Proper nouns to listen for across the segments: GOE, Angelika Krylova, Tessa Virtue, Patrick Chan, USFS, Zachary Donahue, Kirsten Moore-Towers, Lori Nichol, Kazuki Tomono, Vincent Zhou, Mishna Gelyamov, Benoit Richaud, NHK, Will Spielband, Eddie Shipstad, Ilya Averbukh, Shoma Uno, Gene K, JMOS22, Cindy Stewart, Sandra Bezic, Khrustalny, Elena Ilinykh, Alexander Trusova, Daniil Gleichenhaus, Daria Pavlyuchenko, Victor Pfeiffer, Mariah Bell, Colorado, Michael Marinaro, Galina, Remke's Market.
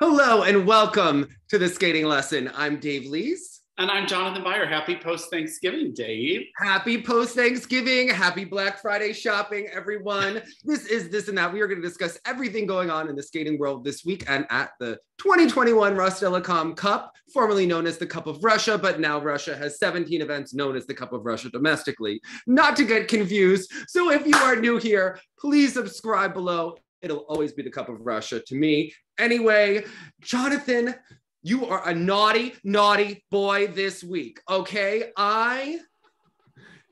Hello and welcome to the skating lesson. I'm Dave Lease. And I'm Jonathan Beyer. Happy post-Thanksgiving, Dave. Happy post-Thanksgiving. Happy Black Friday shopping, everyone. This is This and That. We are going to discuss everything going on in the skating world this week and at the 2021 Rostelecom Cup, formerly known as the Cup of Russia, but now Russia has 17 events known as the Cup of Russia domestically. Not to get confused. So if you are new here, please subscribe below. It'll always be the Cup of Russia to me. Anyway, Jonathan, you are a naughty, naughty boy this week, okay? I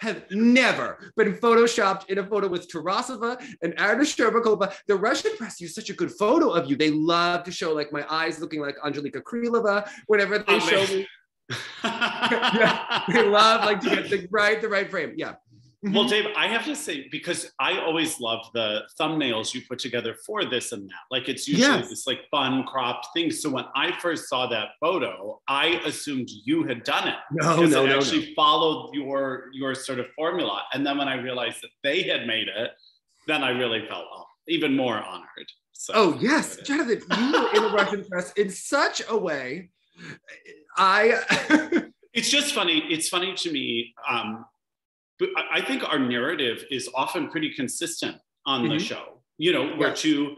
have never been photoshopped in a photo with Tarasova and Arina Shcherbakova. The Russian press used such a good photo of you. They love to show like my eyes looking like Angelika Krylova whenever they show me. Yeah, they love like to get the right frame, yeah. Well, Dave, I have to say, because I always love the thumbnails you put together for This and That. Like, it's usually this like fun cropped thing. So when I first saw that photo, I assumed you had done it. No, I actually followed your sort of formula. And then when I realized that they had made it, then I really felt even more honored. So, oh, yes. Jonathan, you were in the Russian press in such a way. It's just funny. It's funny to me. But I think our narrative is often pretty consistent on the show. You know, we're two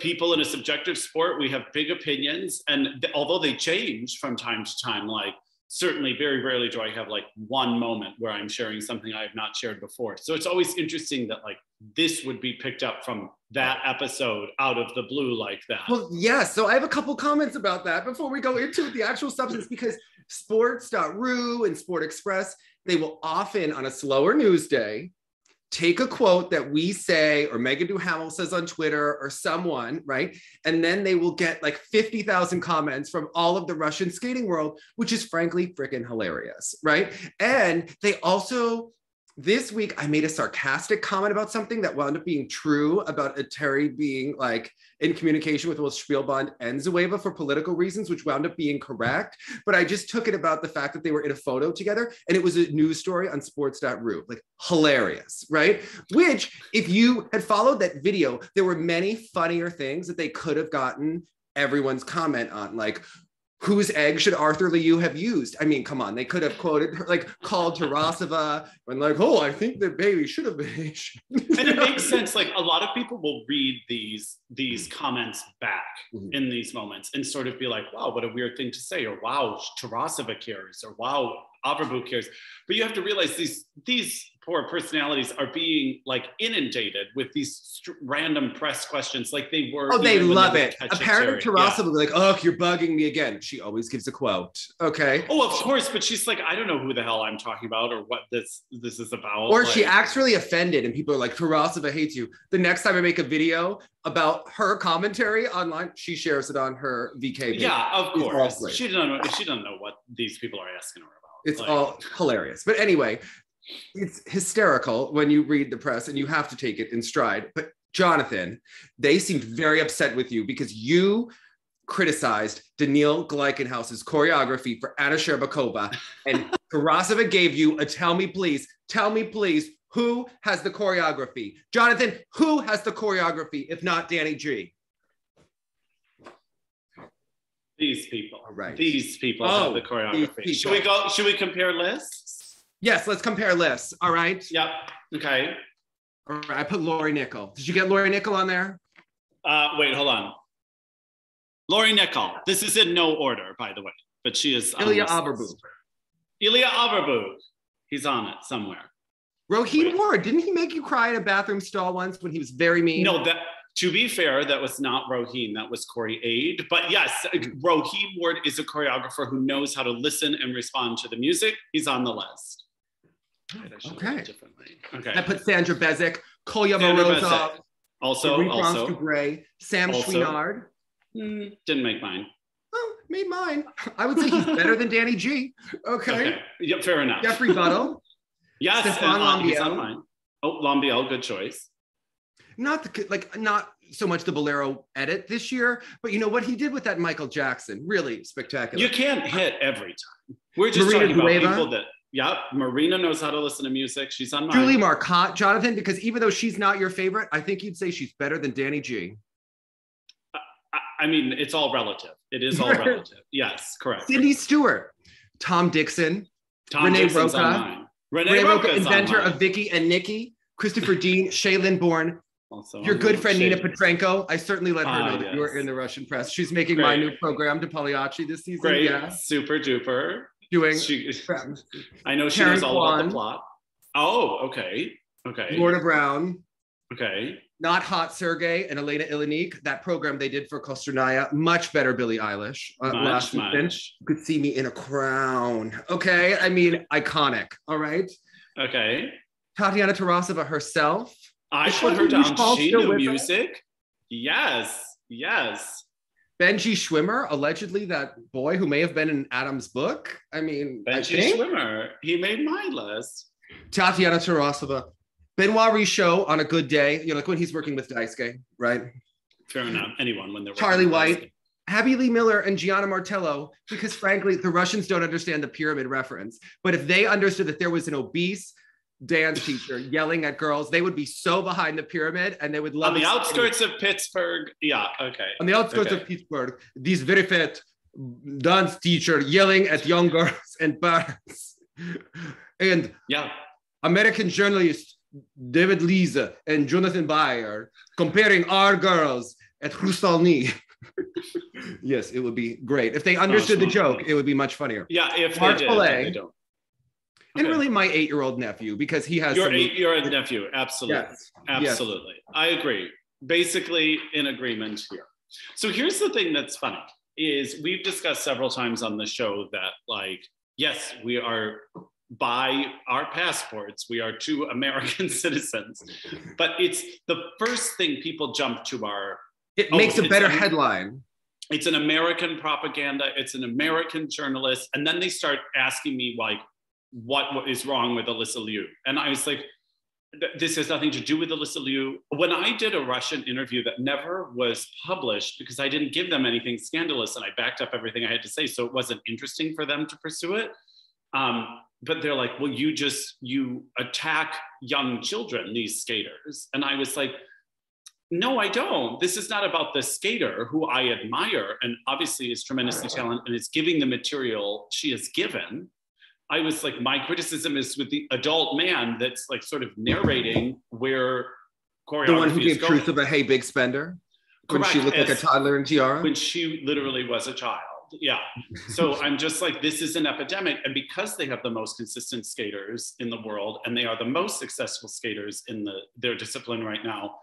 people in a subjective sport. We have big opinions. And although they change from time to time, like certainly very rarely do I have like one moment where I'm sharing something I have not shared before. So it's always interesting that like this would be picked up from that episode out of the blue like that. Well, yeah. So I have a couple comments about that before we go into the actual substance, because Sports.ru and Sport Express, they will often, on a slower news day, take a quote that we say, or Meagan Duhamel says on Twitter, or someone, right? And then they will get like 50,000 comments from all of the Russian skating world, which is frankly freaking hilarious, right? And they also, this week, I made a sarcastic comment about something that wound up being true about Eteri being like in communication with Will Spielband and Zoueva for political reasons, which wound up being correct. But I just took it about the fact that they were in a photo together and it was a news story on sports.ru, like hilarious, right? Which if you had followed that video, there were many funnier things that they could have gotten everyone's comment on, like, whose egg should Arthur Liu have used? I mean, come on, they could have quoted, like called Tarasova and like, oh, I think the baby should have been. And it makes sense. Like a lot of people will read these comments back in these moments and sort of be like, wow, what a weird thing to say, or wow, Tarasova cares, or wow, Averbukh cares. But you have to realize these poor personalities are being like inundated with these random press questions, like they were. Oh, they love it. A parent of Tarasova will be like, oh, you're bugging me again. She always gives a quote. Okay. Oh, of course, but she's like, I don't know who the hell I'm talking about or what this is about. Or like, she acts really offended and people are like, Tarasova hates you. The next time I make a video about her commentary online, she shares it on her VK. Yeah, of course. Exactly. She doesn't know what these people are asking her about. It's like, all hilarious. But anyway, it's hysterical when you read the press and you have to take it in stride. But Jonathan, they seemed very upset with you because you criticized Daniil Gleichenhaus's choreography for Anna Shcherbakova and Tarasova gave you a tell me please, who has the choreography? Jonathan, who has the choreography if not Danny G? These people. All right. These people have the choreography. Should we go? Should we compare lists? Yes, let's compare lists, all right? Yep, okay. All right, I put Lori Nichol. Did you get Lori Nichol on there? Wait, hold on. Lori Nichol. This is in no order, by the way, but she is Ilya Averbukh. Ilya Averbukh. He's on it somewhere. Rohene Ward, didn't he make you cry in a bathroom stall once when he was very mean? No, to be fair, that was not Rohene, that was Corey Aide. But yes, Rohene Ward is a choreographer who knows how to listen and respond to the music. He's on the list. Okay. I put Sandra Bezic, Kolya Morozov, also Dubray, Sam Chouinard. Didn't make mine. Oh, made mine. I would say he's better than Danny G. Okay. Yep, fair enough. Jeffrey Buttle. Yes, Stefan Lambiel. Oh, Lambiel, good choice. Not so much the Bolero edit this year, but you know what he did with that Michael Jackson, really spectacular. You can't hit every time. We're just talking about people that. Yep, Marina knows how to listen to music. She's on mine. Julie Marcotte, Jonathan, because even though she's not your favorite, I think you'd say she's better than Danny G. I mean, it's all relative. It is all relative. Yes, correct. Cindy Stewart, Tom Dixon, Renee Roca, Renee Roca, inventor of Vicky and Nikki, Christopher Dean, Shay Lindborn, also your good friend Nina Petrenko. I certainly let her know that you were in the Russian press. She's making my new program, DiPagliacci, this season. Great, yeah. Super duper. I know she knows all about the plot. Oh, okay, okay. Lorna Brown. Okay. Not Hot Sergey and Elena Ilinykh. That program they did for Kostornaia. Much better Billie Eilish. Last much. You could see me in a crown. Okay, I mean, iconic, all right? Okay. Tatiana Tarasova herself. I put her down. She knew music. Her? Yes, yes. Benji Schwimmer, allegedly that boy who may have been in Adam's book. I mean, Benji Schwimmer, he made my list. Tatiana Tarasova. Benoit Richaud on a good day, you know, like when he's working with Daisuke, right? Fair enough, anyone when they're Charlie White, Abby Lee Miller and Gianna Martello, because frankly, the Russians don't understand the pyramid reference. But if they understood that there was an obese dance teacher yelling at girls, they would be so behind the pyramid and they would love it. On the outskirts of Pittsburgh, yeah, okay. On the outskirts of Pittsburgh, these very fat dance teacher yelling at young girls and bars. And yeah, American journalist David Lease and Jonathan Beyer comparing our girls at Khrustalny. Yes, it would be great. If they understood the joke, it would be much funnier. Yeah, if Mark they did, Palais, they don't. Okay. And really my 8-year-old nephew, because he has- Your 8-year-old nephew, absolutely. Yes. Absolutely. Yes. I agree. Basically in agreement here. So here's the thing that's funny, is we've discussed several times on the show that like, yes, we are, by our passports, we are two American citizens. But it's the first thing people jump to are- It makes a better headline. It's an American propaganda. It's an American journalist. And then they start asking me like, what is wrong with Alysa Liu? And I was like, this has nothing to do with Alysa Liu. When I did a Russian interview that never was published because I didn't give them anything scandalous and I backed up everything I had to say, so it wasn't interesting for them to pursue it. But they're like, well, you attack young children, these skaters. And I was like, no, I don't. This is not about the skater who I admire and obviously is tremendously talented and is giving the material she has given. I was like, my criticism is with the adult man that's like sort of narrating where choreography is going. The one who gave Truth of a Hey Big Spender? Correct. When she looked like a toddler in tiara? When she literally was a child. Yeah. So I'm just like, this is an epidemic. And because they have the most consistent skaters in the world, and they are the most successful skaters in their discipline right now,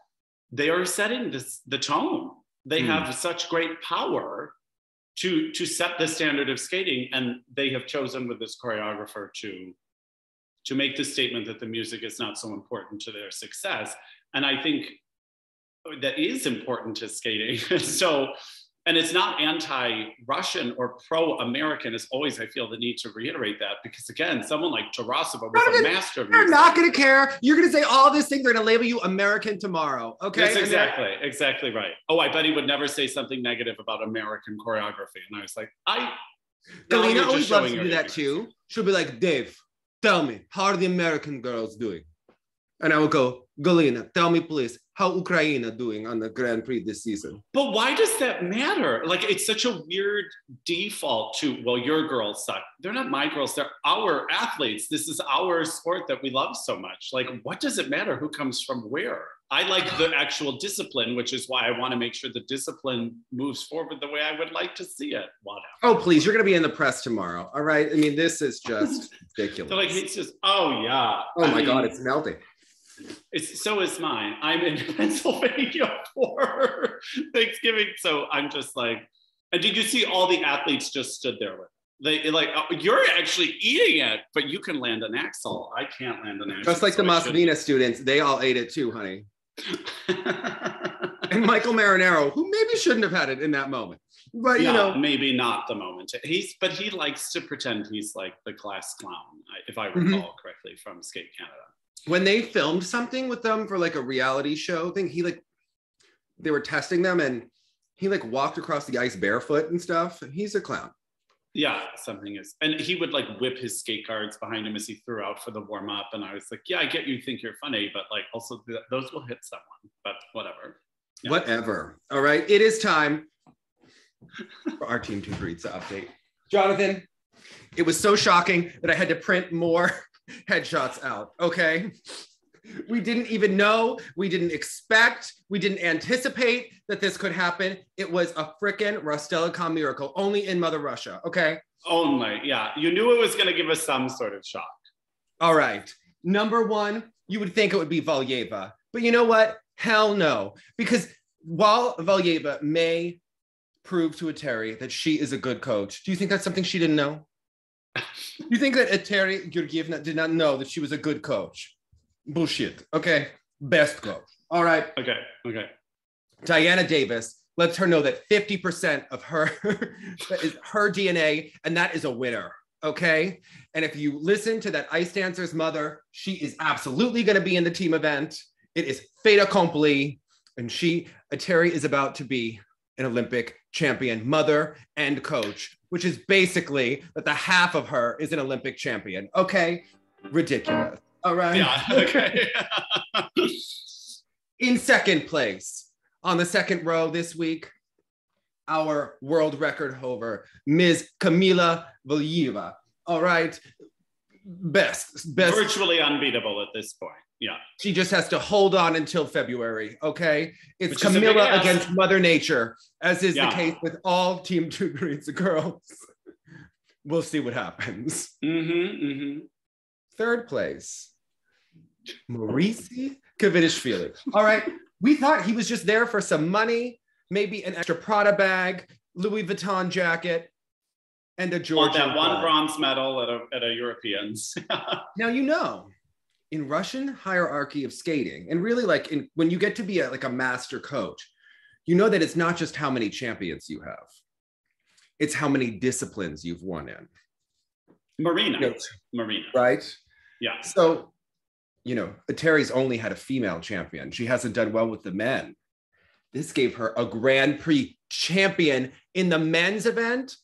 they are setting the tone. They have such great power to set the standard of skating. And they have chosen with this choreographer to make the statement that the music is not so important to their success. And I think that is important to skating. And it's not anti-Russian or pro-American. As always, I feel the need to reiterate that because, again, someone like Tarasova was a master of music. They're not going to care. You're going to say all these things. They're going to label you American tomorrow, okay? That's exactly right. Oh, I bet he would never say something negative about American choreography. And I was like, Galina always loves to do that too. She'll be like, Dave, tell me, how are the American girls doing? And I will go, Galina, tell me, please, how Ukraine are doing on the Grand Prix this season. But why does that matter? Like, it's such a weird default to, well, your girls suck. They're not my girls. They're our athletes. This is our sport that we love so much. Like, what does it matter who comes from where? I like the actual discipline, which is why I want to make sure the discipline moves forward the way I would like to see it. Whatever. Oh, please, you're going to be in the press tomorrow. All right? I mean, this is just ridiculous. So, like, it's just, oh, yeah. Oh, my God, it's melting. So is mine. I'm in Pennsylvania for Thanksgiving, so I'm just like, and did you see all the athletes just stood there with it? They like, oh, you're actually eating it, but you can land an axel. I can't land an axel. Just like the Masovina students, they all ate it too, honey. And Michael Marinaro, who maybe shouldn't have had it in that moment. But, you know, maybe not the moment. But he likes to pretend he's like the class clown, if I recall correctly, from Skate Canada. When they filmed something with them for like a reality show thing, they were testing them and he like walked across the ice barefoot and stuff. He's a clown. Yeah, something is. And he would like whip his skate cards behind him as he threw out for the warm up. And I was like, yeah, I get you think you're funny, but like also those will hit someone, but whatever. Yeah. Whatever. All right, it is time for our Team 2 Breeds update. Jonathan, it was so shocking that I had to print more headshots out, okay? We didn't even know, we didn't expect, we didn't anticipate that this could happen. It was a frickin' Rostelecom miracle, only in Mother Russia, okay? Only, yeah. You knew it was gonna give us some sort of shock. All right, number one, you would think it would be Valieva, but you know what? Hell no, because while Valieva may prove to Eteri that she is a good coach, do you think that's something she didn't know? Do you think that Eteri Georgievna did not know that she was a good coach? Bullshit, okay? Best coach, all right? Okay, okay. Diana Davis lets her know that 50% of her that is her DNA, and that is a winner, okay? And if you listen to that ice dancer's mother, she is absolutely gonna be in the team event. It is fait accompli, and Eteri is about to be an Olympic champion, mother and coach, which is basically that the half of her is an Olympic champion. Okay, ridiculous. All right. Yeah, okay. In second place, on the second row this week, our world record holder, Ms. Kamila Valieva. All right, best. Virtually unbeatable at this point. Yeah. She just has to hold on until February, okay? It's Kamila against Mother Nature, as is the case with all Team 2 Breeds girls. We'll see what happens. Mm-hmm, mm-hmm. Third place, Maurice Kvitishvili. All right, we thought he was just there for some money, maybe an extra Prada bag, Louis Vuitton jacket, and a Georgian flag. One bronze medal at a Europeans. Now, you know, in Russian hierarchy of skating, and really like when you get to be like a master coach, you know that it's not just how many champions you have, it's how many disciplines you've won in. Marina, you know, Marina. Right? Yeah. So, you know, Eteri's only had a female champion. She hasn't done well with the men. This gave her a Grand Prix champion in the men's event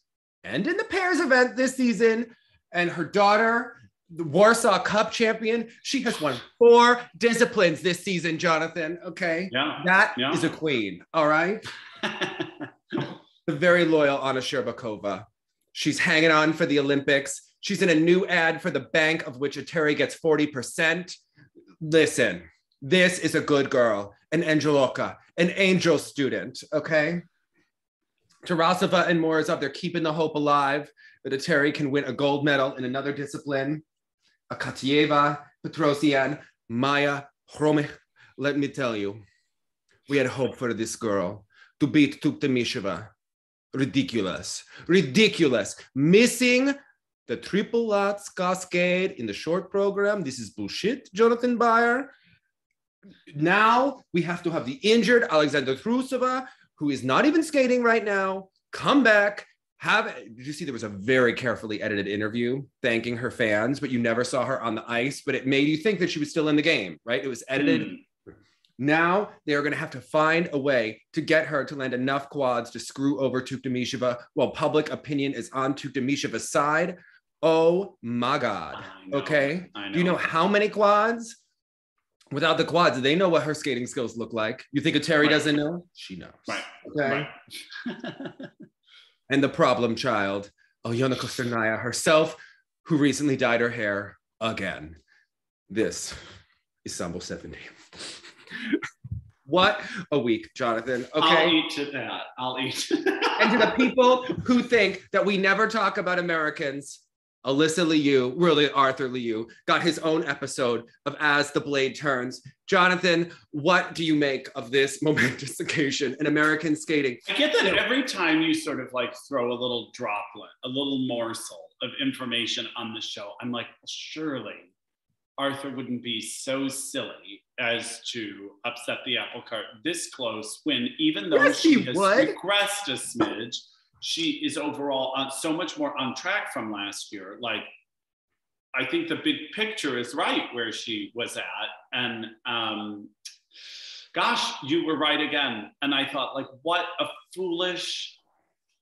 and in the pairs event this season. And her daughter, the Warsaw Cup champion, she has won 4 disciplines this season, Jonathan, okay? Yeah. That is a queen, all right? The very loyal Anna Shcherbakova. She's hanging on for the Olympics. She's in a new ad for the bank, of which Eteri gets 40%. Listen, this is a good girl, an Angelika, an angel student, okay? Tarasova and Morozov, they're keeping the hope alive that Eteri can win a gold medal in another discipline. Akatyeva, Petrosyan, Maya Khromykh. Let me tell you, we had hope for this girl to beat Tuktamysheva. Ridiculous, ridiculous. Missing the triple Lutz cascade in the short program. This is bullshit, Jonathan Beyer. Now we have to have the injured Alexander Trusova, who is not even skating right now, come back. Did you see there was a very carefully edited interview thanking her fans, but you never saw her on the ice, but it made you think that she was still in the game, right? It was edited. Now they are going to have to find a way to get her to land enough quads to screw over Tuktamysheva while public opinion is on Tuktamysheva's side. Oh my God. Okay. Do you know how many quads? Without the quads, they know what her skating skills look like. You think Eteri doesn't know? She knows. Right. Okay. Right. And the problem child, Alena Kostornaia herself, who recently dyed her hair again. This is Sambo 70. What a week, Jonathan. Okay. I'll eat to that. And to the people who think that we never talk about Americans, Alysa Liu, really Arthur Liu, got his own episode of As the Blade Turns. Jonathan, what do you make of this momentous occasion in American skating? I get that every time you sort of like throw a little droplet, a little morsel of information on the show, I'm like, surely Arthur wouldn't be so silly as to upset the apple cart this close when, even though she has regressed a smidge, she is overall so much more on track from last year. Like, I think the big picture is right where she was at. And gosh, you were right again. And I thought, like, what a foolish,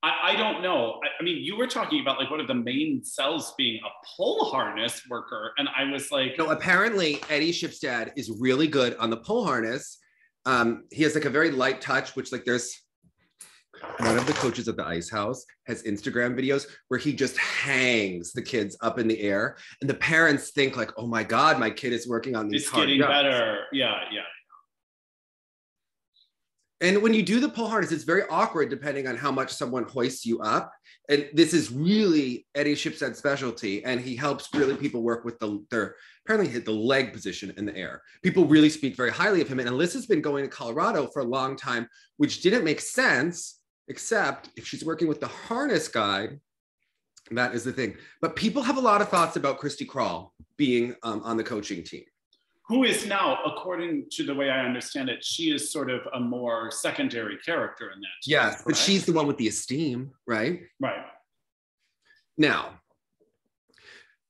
I don't know. I mean, you were talking about like one of the main cells being a pole harness worker. And I was like, no, apparently Eddie Shipstad is really good on the pole harness. He has like a very light touch, which like there's, one of the coaches at the Ice House has Instagram videos where he just hangs the kids up in the air, and the parents think like, oh my God, my kid is working on these hard jumps. It's getting better. Yeah, yeah. And when you do the pole harness, it's very awkward depending on how much someone hoists you up. And this is really Eddie Shipstead's specialty. And he helps really people work with their, apparently hit the leg position in the air. People really speak very highly of him. And Alyssa's been going to Colorado for a long time, which didn't make sense, except if she's working with the harness guy, that is the thing. But people have a lot of thoughts about Christy Krall being on the coaching team. Who is now, according to the way I understand it, she is sort of a more secondary character in that. Yes, but she's the one with the esteem, right? Right. Now,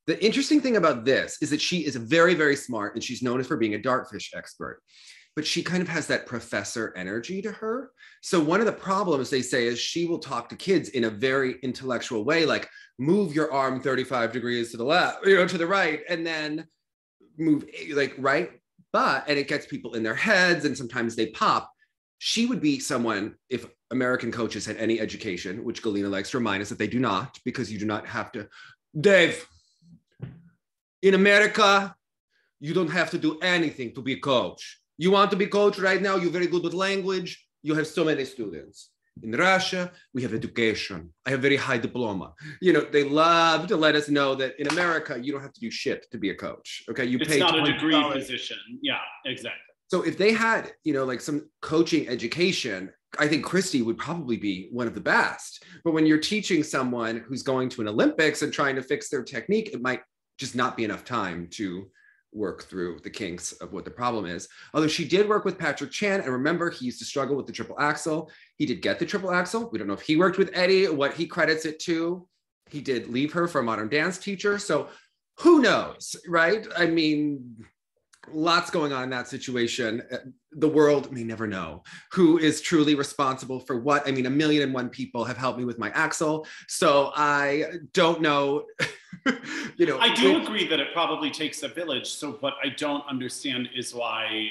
the interesting thing about this is that she is very, very smart, and she's known for being a dartfish expert, but she kind of has that professor energy to her. So one of the problems they say is she will talk to kids in a very intellectual way, like move your arm 35 degrees to the left, you know, to the right, and then move like right, but and it gets people in their heads and sometimes they pop. She would be someone, if American coaches had any education, which Galina likes to remind us that they do not, because you do not have to, Dave, in America, you don't have to do anything to be a coach. You want to be coach right now, you're very good with language, you have so many students. In Russia, we have education. I have very high diploma. You know, they love to let us know that in America, you don't have to do shit to be a coach. Okay, you pay. It's not a degree position. Yeah, exactly. So if they had, you know, like some coaching education, I think Christy would probably be one of the best. But when you're teaching someone who's going to an Olympics and trying to fix their technique, it might just not be enough time to work through the kinks of what the problem is. Although she did work with Patrick Chan, and remember, he used to struggle with the triple axel. He did get the triple axel. We don't know if he worked with Eddie, what he credits it to. He did leave her for a modern dance teacher. So who knows, right? I mean, lots going on in that situation. The world may never know who is truly responsible for what. I mean, 1,001 people have helped me with my axel. So I don't know. You know, I do agree that it probably takes a village. So what I don't understand is why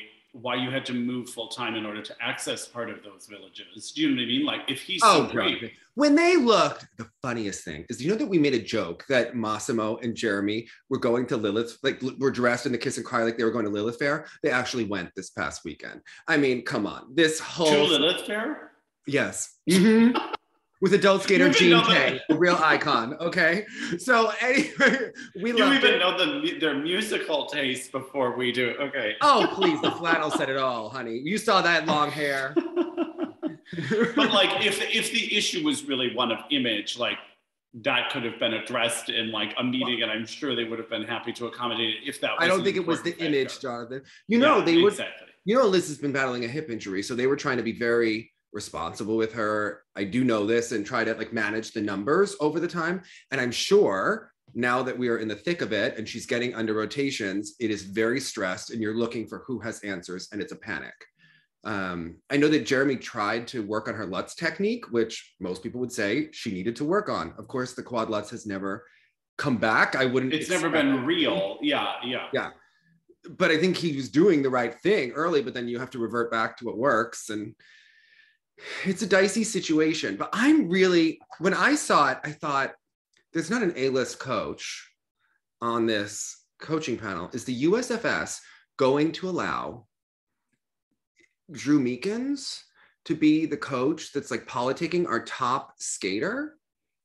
you had to move full time in order to access part of those villages. Do you know what I mean? Like if he's so great. When they looked, the funniest thing is, you know that we made a joke that Massimo and Jeremy were going to Lilith, like were dressed in the Kiss and Cry like they were going to Lilith Fair. They actually went this past weekend. I mean, come on, this whole- To Lilith Fair? Yes. Mm-hmm. With adult skater Gene K, the real icon, okay? So anyway, we love it. You even know their musical taste before we do, okay. Oh, please, the flannel said it all, honey. You saw that long hair. But like, if the issue was really one of image, like that could have been addressed in like a meeting, and I'm sure they would have been happy to accommodate it if that was. I don't think it was the image, Jonathan. You know, yeah, they would, exactly. You know, Liz has been battling a hip injury, so they were trying to be very responsible with her. I do know this, and try to like manage the numbers over the time. And I'm sure now that we are in the thick of it and she's getting under rotations, it is very stressed and you're looking for who has answers, and it's a panic. I know that Jeremy tried to work on her Lutz technique, which most people would say she needed to work on. Of course, the quad Lutz has never come back. I wouldn't. It's never been real. Yeah, yeah. Yeah. But I think he was doing the right thing early, but then you have to revert back to what works, and it's a dicey situation. But I'm really, when I saw it, I thought there's not an A-list coach on this coaching panel. Is the USFS going to allow Drew Meekins to be the coach that's like politicking our top skater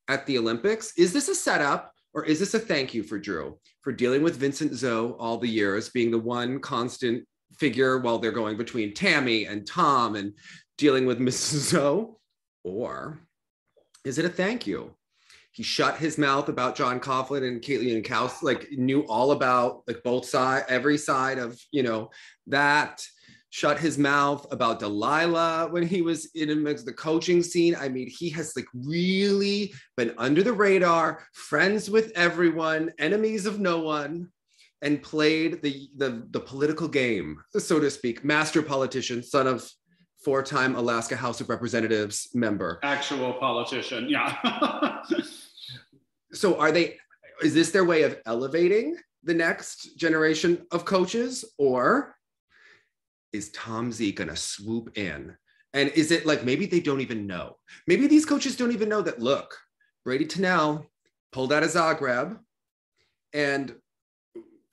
at the Olympics? Is this a setup, or is this a thank you for Drew for dealing with Vincent Zhou all the years, being the one constant figure while they're going between Tammy and Tom and dealing with Mrs. Zhou? Or is it a thank you? He shut his mouth about John Coughlin and Caitlin Kaus, like knew all about like both side, every side of, you know, that. Shut his mouth about Delilah when he was in the coaching scene. I mean, he has like really been under the radar, friends with everyone, enemies of no one, and played the political game, so to speak. Master politician, son of four-time Alaska House of Representatives member. Actual politician, yeah. So are they, is this their way of elevating the next generation of coaches? Or is Tom Z gonna swoop in And is it like, maybe they don't even know. Maybe these coaches don't even know that, look, Brady Tennell pulled out of Zagreb, and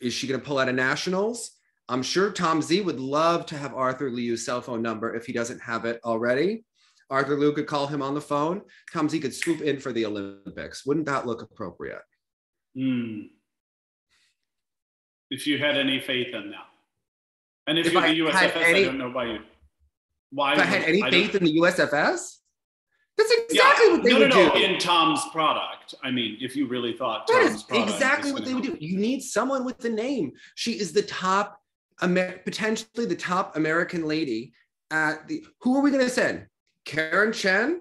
is she going to pull out of nationals? I'm sure Tom Z would love to have Arthur Liu's cell phone number if he doesn't have it already. Arthur Liu could call him on the phone. Tom Z could swoop in for the Olympics. Wouldn't that look appropriate? Mm. If you had any faith in that. And if you're the USFS, I don't know why you. Why if I had any faith in the USFS? That's exactly what they would do. No, in Tom's product. I mean, if you really thought Tom's product. That is exactly what they would do. You need someone with a name. She is the top, potentially the top American lady at the, who are we going to send? Karen Chen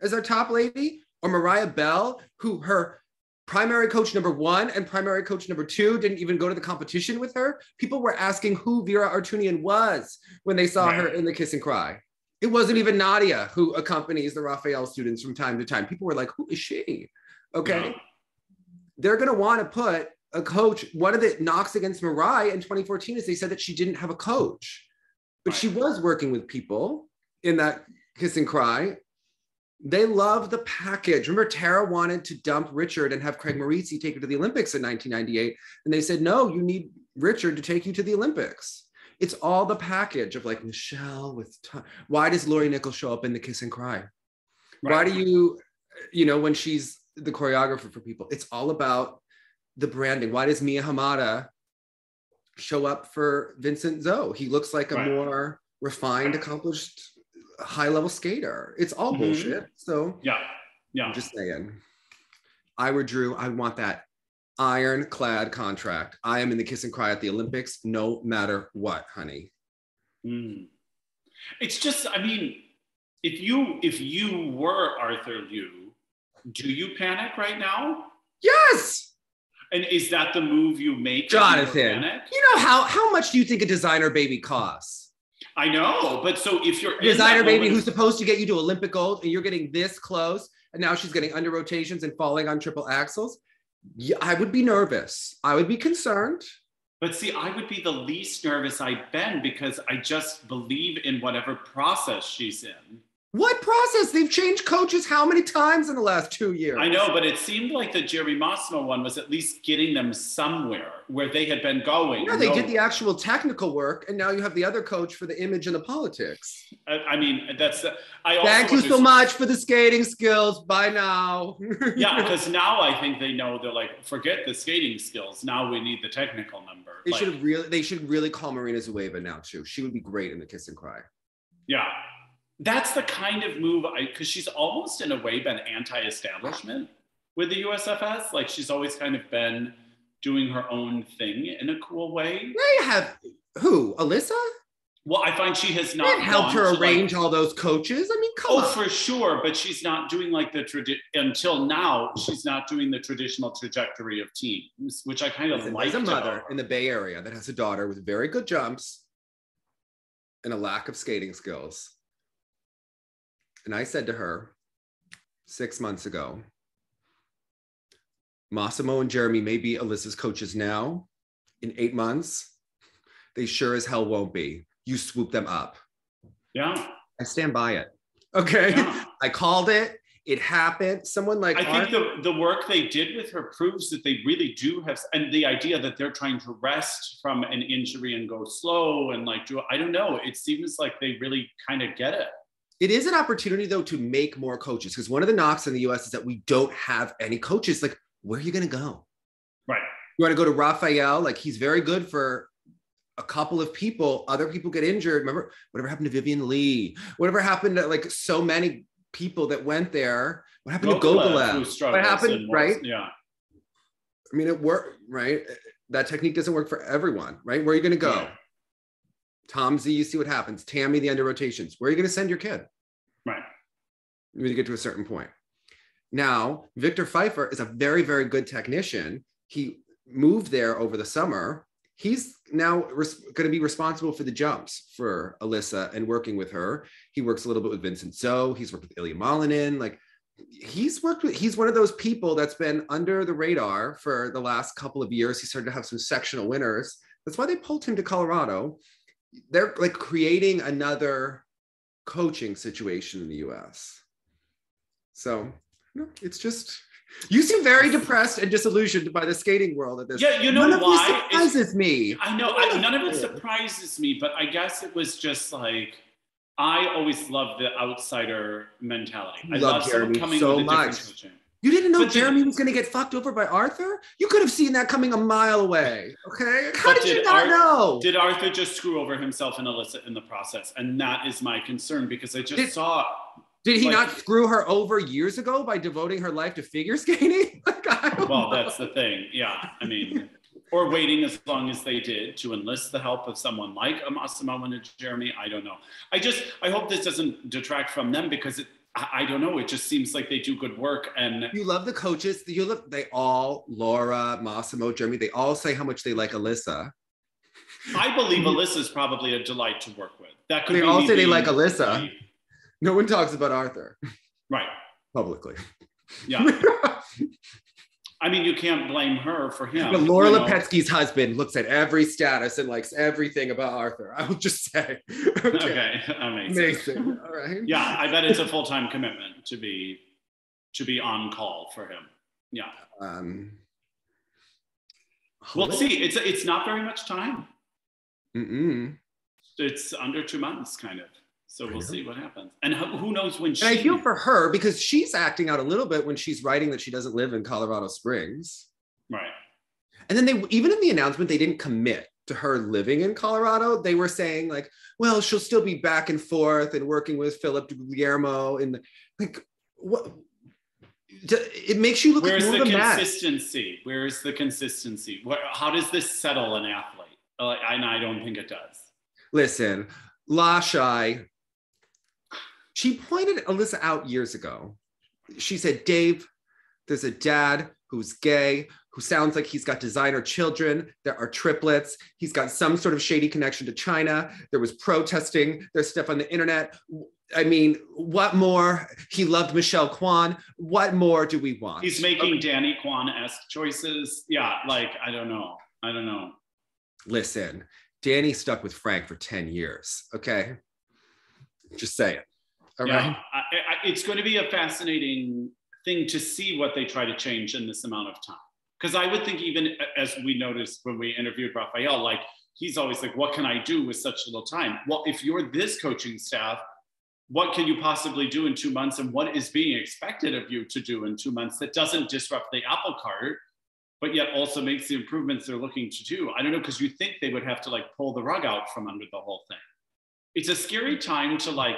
as our top lady, or Mariah Bell, who her primary coach number one and primary coach number two didn't even go to the competition with her. People were asking who Vera Artunian was when they saw her in the Kiss and Cry. It wasn't even Nadia, who accompanies the Raphael students from time to time. People were like, who is she? Okay. Yeah. They're going to want to put a coach. One of the knocks against Mirai in 2014 is they said that she didn't have a coach, but she was working with people in that Kiss and Cry. They love the package. Remember, Tara wanted to dump Richard and have Craig Maurizi take her to the Olympics in 1998. And they said, no, you need Richard to take you to the Olympics. It's all the package of like Michelle with time. Why does Lori Nichol show up in the Kiss and Cry? Right. Why do you know, when she's the choreographer for people, it's all about the branding. Why does Mia Hamada show up for Vincent Zhou? He looks like a more refined, accomplished, high-level skater. It's all bullshit. So yeah. I'm just saying. I were Drew, I want that ironclad contract. I am in the Kiss and Cry at the Olympics, no matter what, honey. Mm. It's just, I mean, if you were Arthur Liu, do you panic right now? Yes. And is that the move you make, Jonathan? You know how much do you think a designer baby costs? I know, but so if you're a designer baby who's supposed to get you to Olympic gold, and you're getting this close, and now she's getting under rotations and falling on triple axels. Yeah, I would be nervous. I would be concerned. But see, I would be the least nervous I've been, because I just believe in whatever process she's in. What process? They've changed coaches how many times in the last 2 years? I know, but it seemed like the Jerry Massimo one was at least getting them somewhere where they had been going. Yeah, they did the actual technical work, and now you have the other coach for the image and the politics. I mean, that's... Thank you so much for the skating skills. Bye now. Yeah, because now I think they know, they're like, forget the skating skills. Now we need the technical number. They, like, should really call Marina Zoueva now, too. She would be great in the Kiss and Cry. Yeah. That's the kind of move, because she's almost in a way been anti-establishment with the USFS. Like, she's always kind of been doing her own thing in a cool way. They have, who, Alysa? Well, I find she has not helped her arrange all those coaches. I mean, come on. Oh, for sure, but she's not doing like the until now, she's not doing the traditional trajectory of teams, which I kind of like. There's a mother in the Bay Area that has a daughter with very good jumps and a lack of skating skills. And I said to her 6 months ago, Massimo and Jeremy may be Alyssa's coaches now. In 8 months, they sure as hell won't be. You swoop them up. Yeah. I stand by it. Okay. Yeah. I called it. It happened. Someone like I think the work they did with her proves that they really do have, and the idea that they're trying to rest from an injury and go slow and like do, I don't know. It seems like they really kind of get it. It is an opportunity, though, to make more coaches, because one of the knocks in the U.S. is that we don't have any coaches. Like, where are you going to go? Right. You want to go to Raphael? Like, he's very good for a couple of people. Other people get injured. Remember, whatever happened to Vivian Lee? Whatever happened to, like, so many people that went there? What happened to Gogolab? What happened, right? Yeah. I mean, it worked, right? That technique doesn't work for everyone, right? Where are you going to go? Yeah. Tom Z, you see what happens. Tammy, the under rotations. Where are you going to send your kid? Right. When you get to a certain point. Now, Victor Pfeiffer is a very, very good technician. He moved there over the summer. He's now going to be responsible for the jumps for Alysa and working with her. He works a little bit with Vincent Zhou. He's worked with Ilya Malinin. Like, he's one of those people that's been under the radar for the last couple of years. He started to have some sectional winners. That's why they pulled him to Colorado. They're like creating another coaching situation in the US. So no, it's just, you seem very depressed and disillusioned by the skating world at this. Yeah, you know why? None of this surprises me. I know, none of it surprises me, but I guess it was just like, I always love the outsider mentality. I love Jeremy so much. You didn't know Jeremy was going to get fucked over by Arthur? You could have seen that coming a mile away, okay? How did you not know? Did Arthur just screw over himself and Alysa in the process? And that is my concern, because I just saw... Did he not screw her over years ago by devoting her life to figure skating? Well, that's the thing, yeah. I mean, or waiting as long as they did to enlist the help of someone like a Massimo and a Jeremy, I don't know. I hope this doesn't detract from them, because I don't know. It just seems like they do good work. And you love the coaches. You love, they all, Laura, Massimo, Jeremy, they all say how much they like Alysa. I believe Alyssa's probably a delight to work with. That could be. They all say they like Alysa. No one talks about Arthur. Right. Publicly. Yeah. I mean, you can't blame her for him. But Laura Lipetsky's husband looks at every status and likes everything about Arthur. I would just say. Okay. Amazing. All right. Yeah, I bet it's a full-time commitment to be on call for him. Yeah. We'll see. It's not very much time. Mm-mm. It's under 2 months, kind of. So we'll see what happens. And who knows when she... And I feel for her, because she's acting out a little bit when she's writing that she doesn't live in Colorado Springs. Right. And then they, even in the announcement, they didn't commit to her living in Colorado. They were saying like, well, she'll still be back and forth and working with Philip Guillermo. And like, what? It makes you look like more than that. Where's the consistency? How does this settle an athlete? And I don't think it does. Listen, Lashai... She pointed Alysa out years ago. She said, Dave, there's a dad who's gay, who sounds like he's got designer children. There are triplets. He's got some sort of shady connection to China. There was protesting. There's stuff on the internet. I mean, what more? He loved Michelle Kwan. What more do we want? He's making Danny Kwan-esque choices. Yeah, like, I don't know. Listen, Danny stuck with Frank for 10 years, okay? Just say it. Right. It's going to be a fascinating thing to see what they try to change in this amount of time. Because I would think, even as we noticed when we interviewed Raphael, like he's always like, what can I do with such little time? Well, if you're this coaching staff, what can you possibly do in 2 months, and what is being expected of you to do in 2 months that doesn't disrupt the apple cart, but yet also makes the improvements they're looking to do? I don't know, because you think they would have to like pull the rug out from under the whole thing. It's a scary time to like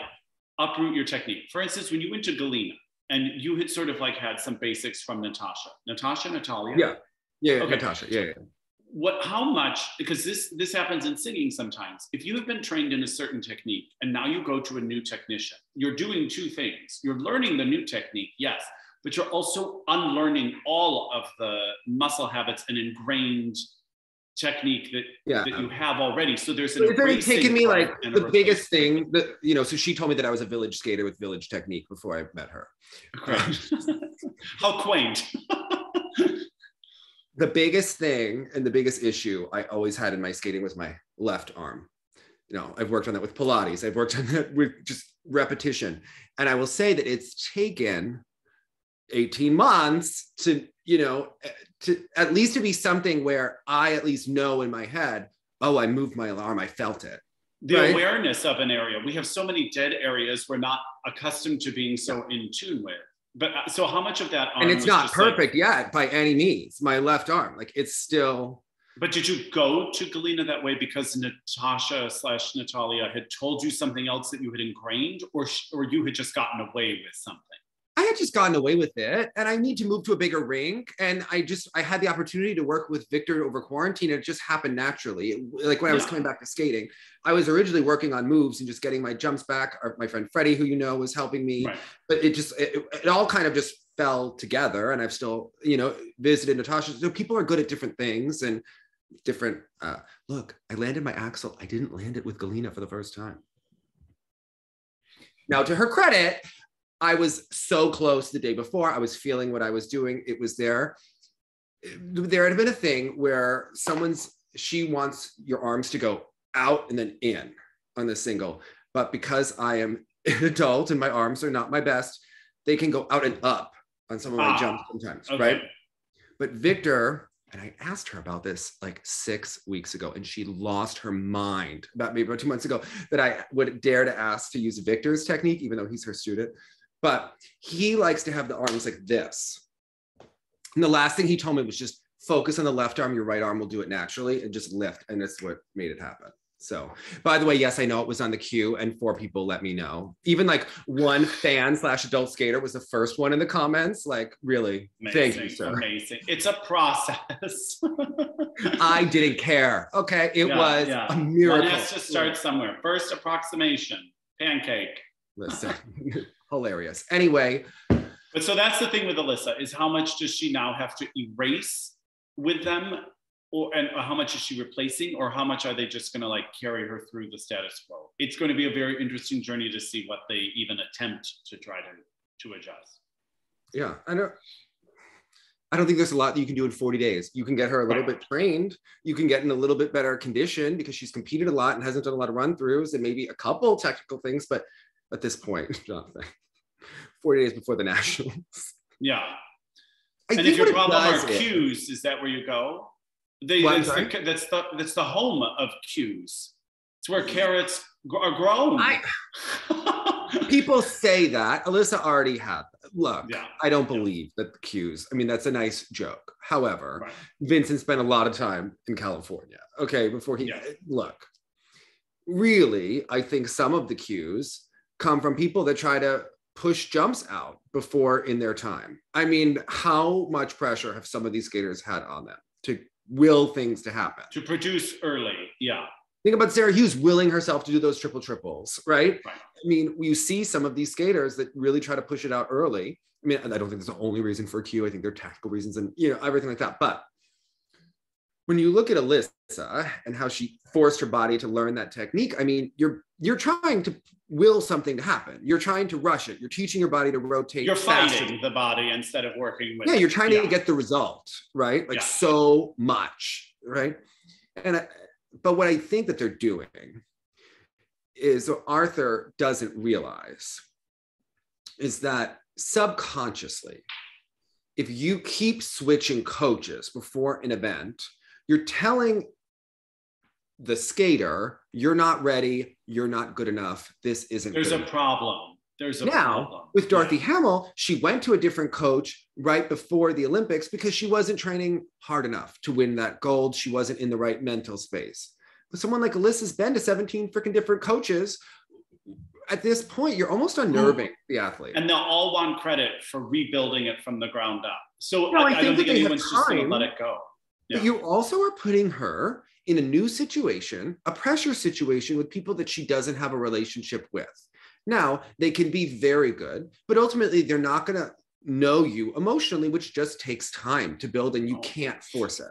uproot your technique. For instance, when you went to Galina and you had sort of like had some basics from Natalia. Yeah, okay. Natasha, yeah. How much, because this happens in singing sometimes. If you have been trained in a certain technique and now you go to a new technician, you're doing two things. You're learning the new technique, yes, but you're also unlearning all of the muscle habits and ingrained technique that you have already. So there's an... It's already taken me like the biggest thing that, you know, so she told me that I was a village skater with village technique before I met her. How quaint. The biggest thing and the biggest issue I always had in my skating was my left arm. You know, I've worked on that with Pilates. I've worked on that with just repetition. And I will say that it's taken 18 months to, you know, to at least to be something where I at least know in my head, oh, I moved my arm, I felt it. The awareness of an area. We have so many dead areas we're not accustomed to being so in tune with. But so how much of that arm... And it's not perfect yet by any means, my left arm, like it's still... But did you go to Galina that way because Natasha/Natalia had told you something else that you had ingrained, or you had just gotten away with something? I had just gotten away with it, and I need to move to a bigger rink. And I had the opportunity to work with Victor over quarantine. It just happened naturally. Like when I was coming back to skating, I was originally working on moves and just getting my jumps back. My friend Freddie, who you know, was helping me, right. But it all kind of just fell together. And I've still, you know, visited Natasha. So people are good at different things and different. Look, I landed my axel. I didn't land it with Galina for the first time. Now, to her credit, I was so close the day before. I was feeling what I was doing. It was there. There had been a thing where she wants your arms to go out and then in on the single. But because I am an adult and my arms are not my best, they can go out and up on some of my jumps sometimes, okay. Right? But Victor, and I asked her about this like 6 weeks ago, and she lost her mind about maybe about 2 months ago that I would dare to ask to use Victor's technique, even though he's her student. But he likes to have the arms like this. And the last thing he told me was just focus on the left arm, your right arm will do it naturally, and just lift. And that's what made it happen. So, by the way, yes, I know it was on the queue and 4 people let me know. Even like one fan / adult skater was the first one in the comments. Like, really, amazing, thank you, sir. Amazing. It's a process. I didn't care. Okay, it was a miracle. One has to start somewhere. First approximation, pancake. Listen, hilarious. Anyway. But so that's the thing with Alysa, is how much does she now have to erase with them? And how much is she replacing, or how much are they just going to like carry her through the status quo? It's going to be a very interesting journey to see what they even attempt to try to adjust. Yeah, I don't think there's a lot that you can do in 40 days. You can get her a little bit trained. You can get in a little bit better condition because she's competed a lot and hasn't done a lot of run-throughs and maybe a couple technical things. But at this point, Jonathan, 40 days before the Nationals. Yeah. And if your problem are cues, is that where you go? That's the home of cues. It's where carrots are grown. People say that. Alysa already had that. Look, I don't believe that the cues. I mean, that's a nice joke. However, Vincent spent a lot of time in California. Okay, before he... Look, really, I think some of the cues come from people that try to push jumps out before in their time. I mean, how much pressure have some of these skaters had on them to will things to happen, to produce early? Think about Sarah Hughes willing herself to do those triple-triples, right? I mean, you see some of these skaters that really try to push it out early. I mean, I don't think that's the only reason for a cue. I think there are tactical reasons and everything like that. But when you look at Alysa and how she forced her body to learn that technique, I mean, you're trying to will something to happen. You're trying to rush it. You're teaching your body to rotate. You're fighting the body instead of working with it. Yeah, you're trying to get the result, right? Like so much, right? But what I think that they're doing is what Arthur doesn't realize is that subconsciously, if you keep switching coaches before an event, you're telling the skater, you're not ready, you're not good enough, this isn't good enough. There's a problem. Now, with Dorothy Hamill, she went to a different coach right before the Olympics because she wasn't training hard enough to win that gold. She wasn't in the right mental space. But someone like Alyssa's been to 17 freaking different coaches. At this point, you're almost unnerving the athlete. And they'll all want credit for rebuilding it from the ground up. So no, I don't think anyone's just going to let it go. Yeah. But you also are putting her in a new situation, a pressure situation with people that she doesn't have a relationship with. Now, they can be very good, but ultimately they're not going to know you emotionally, which just takes time to build, and you can't force it.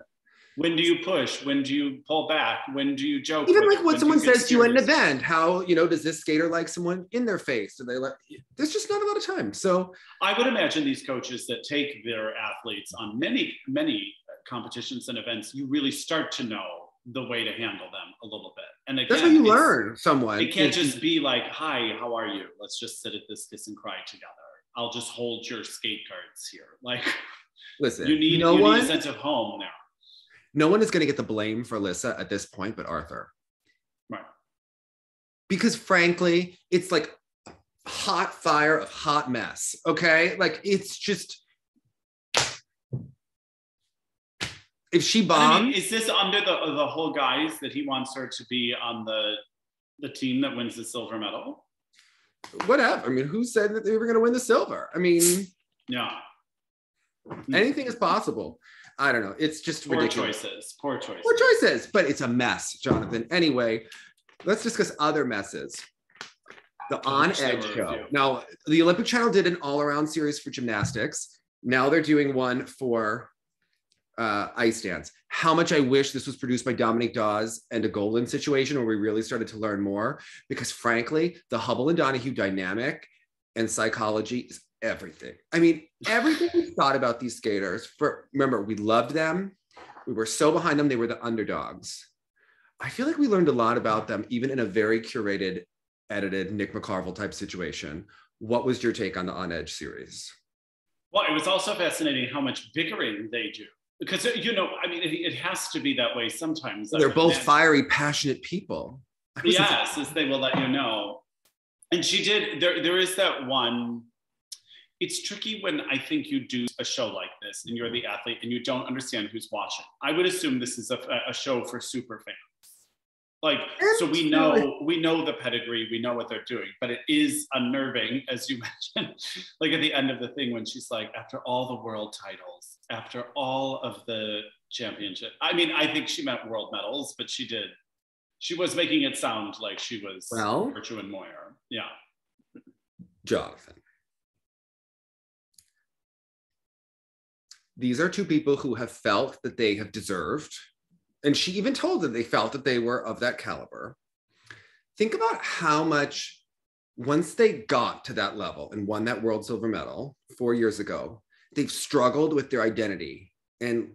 When do you push? When do you pull back? When do you joke? Even like what someone says to you at an event, how, does this skater like someone in their face? Do they like? There's just not a lot of time. So I would imagine these coaches that take their athletes on many, many competitions and events, you really start to know the way to handle them a little bit. And again, that's how you learn someone. It can't just be like, hi, how are you? Let's just sit at this kiss and cry together. I'll just hold your skate cards here. Like, listen, you need a sense of home there. No one is going to get the blame for Alysa at this point, but Arthur. Right. Because frankly, it's like hot fire of hot mess. Okay. Like it's just, if she bombs. I mean, is this under the whole guise that he wants her to be on the team that wins the silver medal? Whatever. I mean, who said that they were going to win the silver? I mean. Yeah. Anything is possible. I don't know. It's just ridiculous. Poor choices. But it's a mess, Jonathan. Anyway, let's discuss other messes. The On Edge show. Now, the Olympic Channel did an all-around series for gymnastics. Now they're doing one for ice dance. How much I wish this was produced by Dominique Dawes and a Golden situation where we really started to learn more. Because frankly, the Hubble and Donahue dynamic and psychology is everything. I mean, everything we thought about these skaters. Remember, we loved them. We were so behind them. They were the underdogs. I feel like we learned a lot about them, even in a very curated edited Nick McCarville type situation. What was your take on the On Edge series? Well, it was also fascinating how much bickering they do. Because, you know, I mean, it has to be that way sometimes. They're both fiery, passionate people. Yes, as they will let you know. And she did, there is that one, it's tricky when I think you do a show like this and you're the athlete and you don't understand who's watching. I would assume this is a show for super fans. Like, so we know the pedigree, we know what they're doing, but it is unnerving, as you mentioned, like at the end of the thing when she's like, after all the world titles, after all of the championship. I mean, I think she meant world medals, but she was making it sound like she was Virtue and Moyer. Yeah. Jonathan. These are two people who have felt that they have deserved, and she even told them they felt that they were of that caliber. Think about how much, once they got to that level and won that world silver medal 4 years ago, they've struggled with their identity and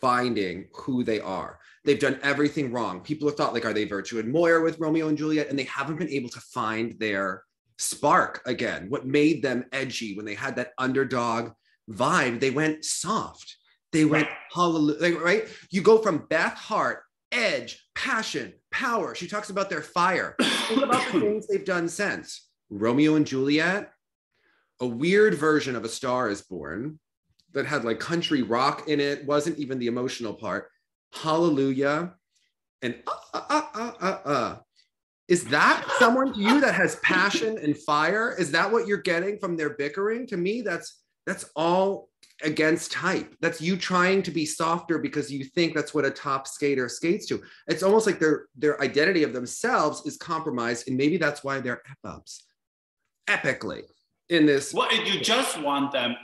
finding who they are. They've done everything wrong. People have thought, like, are they Virtue and Moyer with Romeo and Juliet? And they haven't been able to find their spark again. What made them edgy when they had that underdog vibe, they went soft. They went, hallelujah, right? You go from Beth Hart, edge, passion, power. She talks about their fire. Think about the things they've done since. Romeo and Juliet, a weird version of A Star Is Born that had like country rock in it, wasn't even the emotional part. Hallelujah. And Is that someone to you that has passion and fire? Is that what you're getting from their bickering? To me, that's all against type. That's you trying to be softer because you think that's what a top skater skates to. It's almost like their identity of themselves is compromised, and maybe that's why they're F-ups epically in this. Well, you just want them,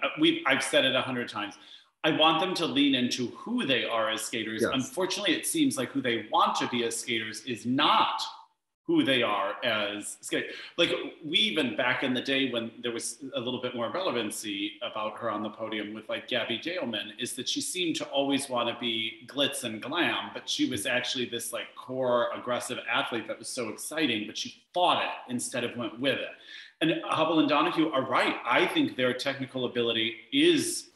I've said it 100 times, I want them to lean into who they are as skaters. Yes. Unfortunately, it seems like who they want to be as skaters is not who they are as skaters. Like, we even back in the day when there was a little bit more relevancy about her on the podium with like Gabby Daleman, is that she seemed to always want to be glitz and glam, but she was actually this like core aggressive athlete that was so exciting, but she fought it instead of went with it. And Hubble and Donahue are right. I think their technical ability is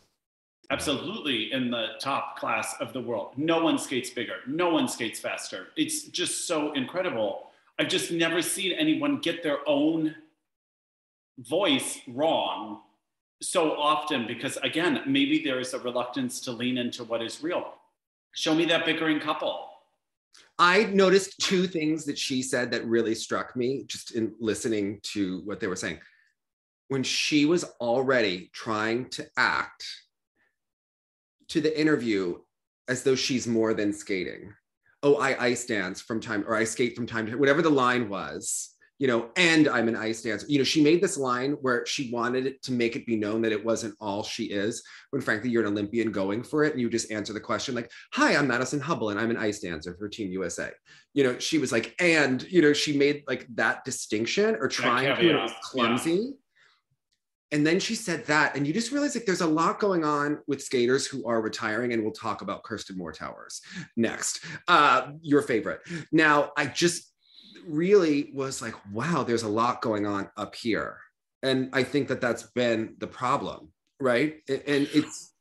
absolutely in the top class of the world. No one skates bigger, no one skates faster. It's just so incredible. I've just never seen anyone get their own voice wrong so often, because again, maybe there is a reluctance to lean into what is real. Show me that bickering couple. I noticed two things that she said that really struck me just in listening to what they were saying. When she was already trying to act to the interview as though she's more than skating. Oh, I ice dance from time, or I skate from time to time, whatever the line was, you know, and I'm an ice dancer. You know, she made this line where she wanted it to make it be known that it wasn't all she is, when frankly, you're an Olympian going for it and you just answer the question like, hi, I'm Madison Hubble and I'm an ice dancer for Team USA. You know, she was like, and, you know, she made like that distinction or trying to, it was clumsy. Yeah. And then she said that, and you just realize like there's a lot going on with skaters who are retiring, and we'll talk about Kirsten Moore Towers next, your favorite. Now, I just really was like, wow, there's a lot going on up here. And I think that that's been the problem, right? And it's,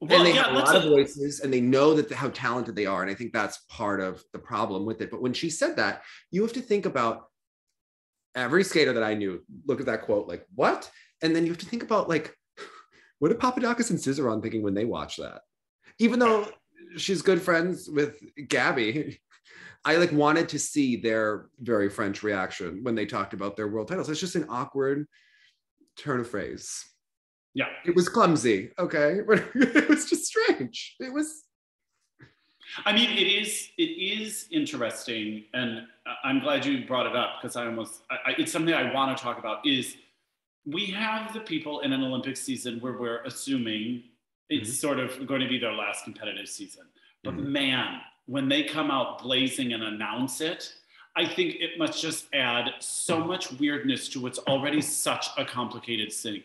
well, and they have a lot of voices and they know that how talented they are. And I think that's part of the problem with it. But when she said that, you have to think about every skater that I knew, look at that quote, like, what? And then you have to think about, like, what are Papadakis and Cizeron thinking when they watch that? Even though she's good friends with Gabby, I like wanted to see their very French reaction when they talked about their world titles. It's just an awkward turn of phrase. Yeah. It was clumsy, okay? It was just strange. It was... I mean, it is interesting, and I'm glad you brought it up, because it's something I want to talk about, is we have the people in an Olympic season where we're assuming it's sort of going to be their last competitive season. But man, when they come out blazing and announce it, I think it must just add so much weirdness to what's already such a complicated season.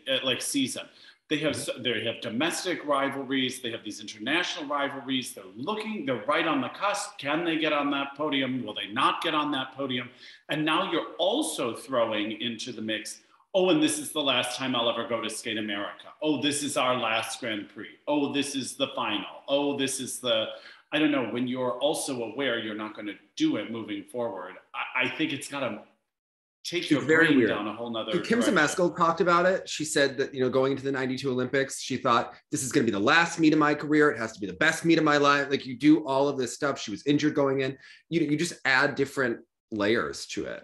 They have domestic rivalries. They have these international rivalries. They're looking, they're right on the cusp. Can they get on that podium? Will they not get on that podium? And now you're also throwing into the mix, oh, and this is the last time I'll ever go to Skate America. Oh, this is our last Grand Prix. Oh, this is the final. Oh, this is the, I don't know, when you're also aware you're not going to do it moving forward. I think it's got to take your brain down a whole nother direction. Kim Semeskal talked about it. She said that, you know, going into the 92 Olympics, she thought this is going to be the last meet of my career. It has to be the best meet of my life. Like, you do all of this stuff. She was injured going in. You just add different layers to it.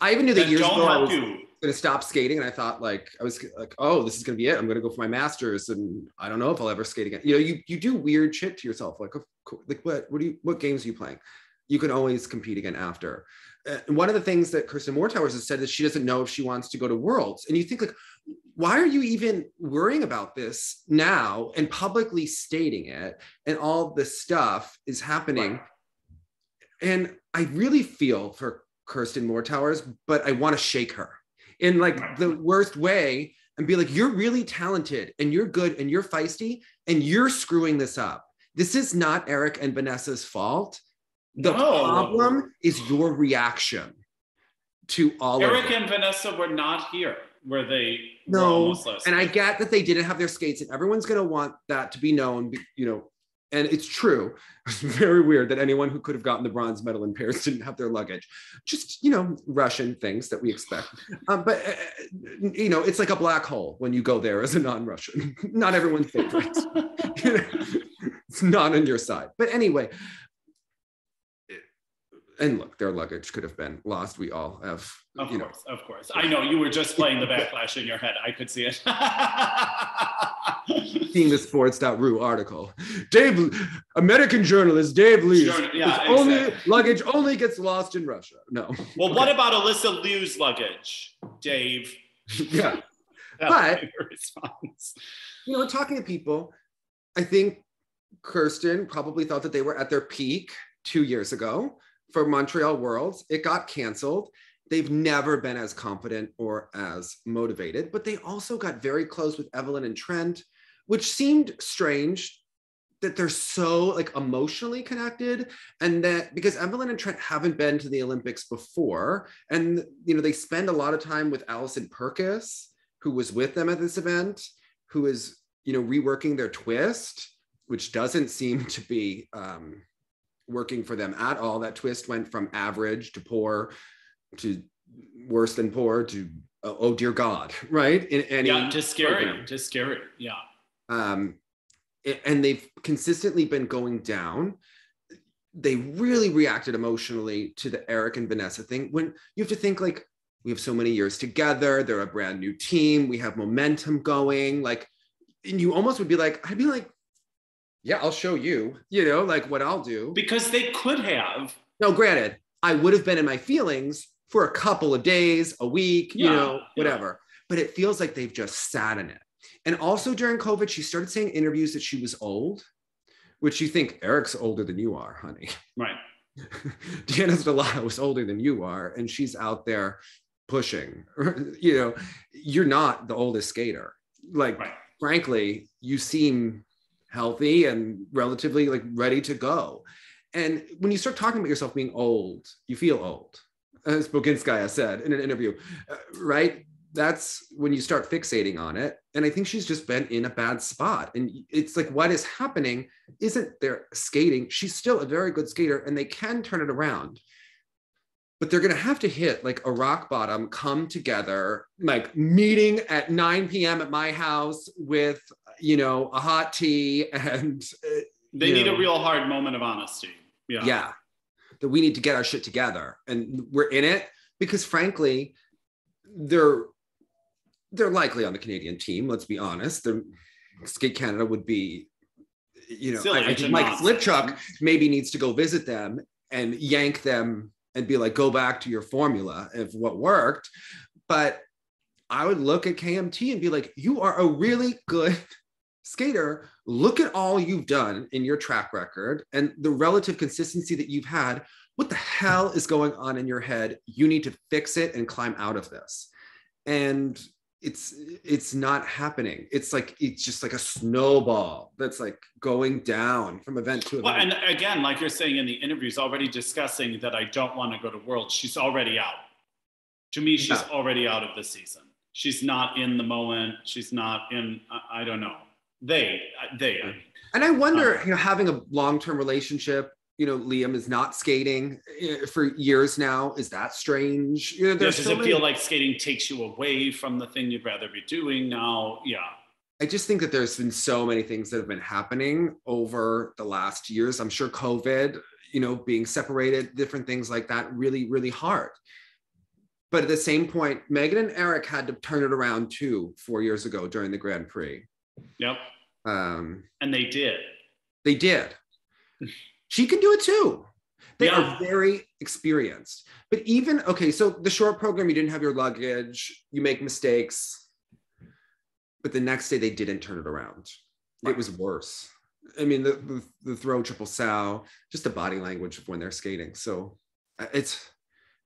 I even knew that years ago I was going to stop skating, and I thought, like, I was like, oh, this is going to be it. I'm going to go for my master's, and I don't know if I'll ever skate again. You know, you do weird shit to yourself. Like what games are you playing? You can always compete again after. One of the things that Kirsten Moortowers has said is she doesn't know if she wants to go to Worlds. And you think, like, why are you even worrying about this now and publicly stating it? And all this stuff is happening. Wow. And I really feel for Kirsten Moortowers, but I want to shake her in, like, wow, the worst way and be like, you're really talented and you're good and you're feisty and you're screwing this up. This is not Eric and Vanessa's fault. The problem is your reaction to all of it. Eric and Vanessa were not here. Were they? No, and I get that they didn't have their skates, and everyone's going to want that to be known, you know, and it's true. It's very weird that anyone who could have gotten the bronze medal in Paris didn't have their luggage. Just, you know, Russian things that we expect. But, you know, it's like a black hole when you go there as a non-Russian. Not everyone's favorite. It's not on your side. But anyway... And look, their luggage could have been lost. We all have, you know. Of course, of course. I know you were just playing the backlash in your head. I could see it. Seeing the sports.ru article. American journalist Dave Lease. Luggage only gets lost in Russia. No. Well, what about Alysa Liu's luggage, Dave? Yeah. But, you know, talking to people, I think Kirsten probably thought that they were at their peak 2 years ago for Montreal Worlds. It got canceled. They've never been as confident or as motivated, but they also got very close with Evelyn and Trent, which seemed strange that they're so, like, emotionally connected, and that because Evelyn and Trent haven't been to the Olympics before. And, you know, they spend a lot of time with Allison Purkis, who was with them at this event, who is, you know, reworking their twist, which doesn't seem to be, working for them at all. That twist went from average to poor to worse than poor to oh dear God, right? In any program. Just scary. Yeah. And they've consistently been going down. They really reacted emotionally to the Eric and Vanessa thing. When you have to think, like, we have so many years together, they're a brand new team, we have momentum going, like, and you almost would be like, I'd be like, yeah, I'll show you, you know, like, what I'll do. Because they could have. No, granted, I would have been in my feelings for a couple of days, a week, you know, whatever. Yeah. But it feels like they've just sat in it. And also during COVID, she started saying in interviews that she was old, which you think, Eric's older than you are, honey. Right. Deanna Stellato was older than you are, and she's out there pushing. You know, you're not the oldest skater. Like, frankly, you seem... healthy and relatively, like, ready to go. And when you start talking about yourself being old, you feel old, as Boginskaya said in an interview, right? That's when you start fixating on it. And I think she's just been in a bad spot. And it's like, what is happening isn't there skating. She's still a very good skater and they can turn it around, but they're going to have to hit, like, a rock bottom, come together, like, meeting at 9 p.m. at my house with, you know, a hot tea, and they need a real hard moment of honesty. Yeah. Yeah. That we need to get our shit together and we're in it, because frankly, they're likely on the Canadian team. Let's be honest. The Skate Canada would be, you know, silly, I think Mike Slipchuk maybe needs to go visit them and yank them and be like, go back to your formula of what worked. But I would look at KMT and be like, you are a really good skater. Look at all you've done in your track record and the relative consistency that you've had. What the hell is going on in your head? You need to fix it and climb out of this. And it's not happening. It's like, it's just like a snowball that's like going down from event to event. Well, and again, like you're saying in the interviews, already discussing that I don't want to go to Worlds. She's already out. To me, she's already out of the season. She's not in the moment. She's not in, I don't know. They. Are. And I wonder, you know, having a long-term relationship, you know, Liam is not skating for years now. Is that strange? You know, does it feel like skating takes you away from the thing you'd rather be doing now? Yeah. I just think that there's been so many things that have been happening over the last years. I'm sure COVID, you know, being separated, different things like that, really, really hard. But at the same point, Meagan and Eric had to turn it around too, 4 years ago during the Grand Prix. Yep. And they did. They did. She can do it too. They are very experienced. But even, okay, so the short program, you didn't have your luggage, you make mistakes, but the next day they didn't turn it around. Right. It was worse. I mean, the throw, triple sow, just the body language of when they're skating. So it's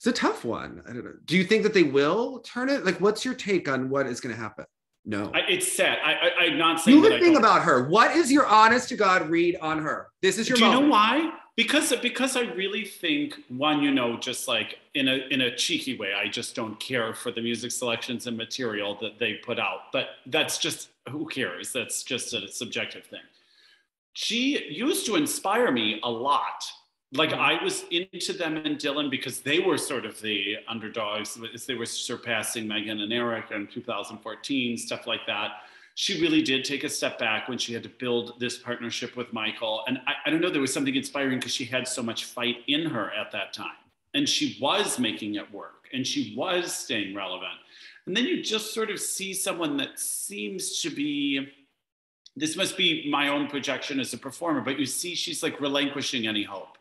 a tough one. I don't know. Do you think that they will turn it? Like, what's your take on what is going to happen? No. It's sad. I'm not saying that. You would think about her. What is your honest to God read on her? This is your moment. Do you know why? Because I really think, one, you know, just like in a cheeky way, I just don't care for the music selections and material that they put out. But that's just, who cares? That's just a subjective thing. She used to inspire me a lot. Like, I was into them and Dylan because they were sort of the underdogs. They were surpassing Meagan and Eric in 2014, stuff like that. She really did take a step back when she had to build this partnership with Michael. And I don't know, there was something inspiring because she had so much fight in her at that time. And she was making it work. And she was staying relevant. And then you just sort of see someone that seems to be, this must be my own projection as a performer, but you see she's like relinquishing any hope.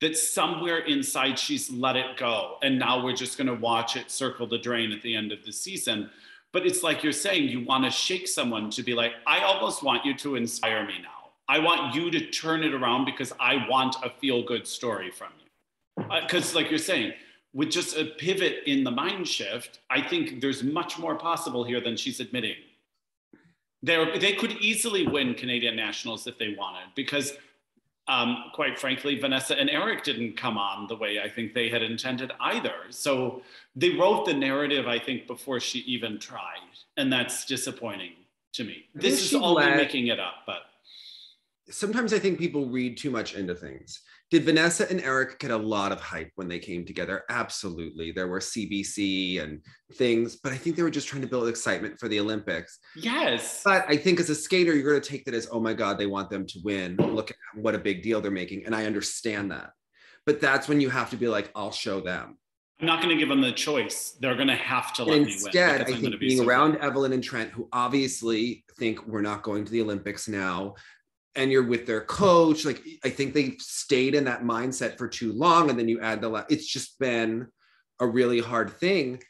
That somewhere inside she's let it go. And now we're just gonna watch it circle the drain at the end of the season. But it's like you're saying, you wanna shake someone to be like, I almost want you to inspire me now. I want you to turn it around because I want a feel-good story from you. Because like you're saying, with just a pivot in the mind shift, I think there's much more possible here than she's admitting. They could easily win Canadian Nationals if they wanted, because quite frankly, Vanessa and Eric didn't come on the way I think they had intended either. So they wrote the narrative, I think, before she even tried. And that's disappointing to me. This is all making it up, but. Sometimes I think people read too much into things. Did Vanessa and Eric get a lot of hype when they came together? Absolutely. There were CBC and things, but I think they were just trying to build excitement for the Olympics. Yes. But I think as a skater, you're going to take that as, oh my God, they want them to win. Look at what a big deal they're making. And I understand that. But that's when you have to be like, I'll show them. I'm not going to give them the choice. They're going to have to let me win. Instead, I think being around Evelyn and Trent, who obviously think we're not going to the Olympics now, and you're with their coach, like, I think they've stayed in that mindset for too long, and then you add it's just been a really hard thing.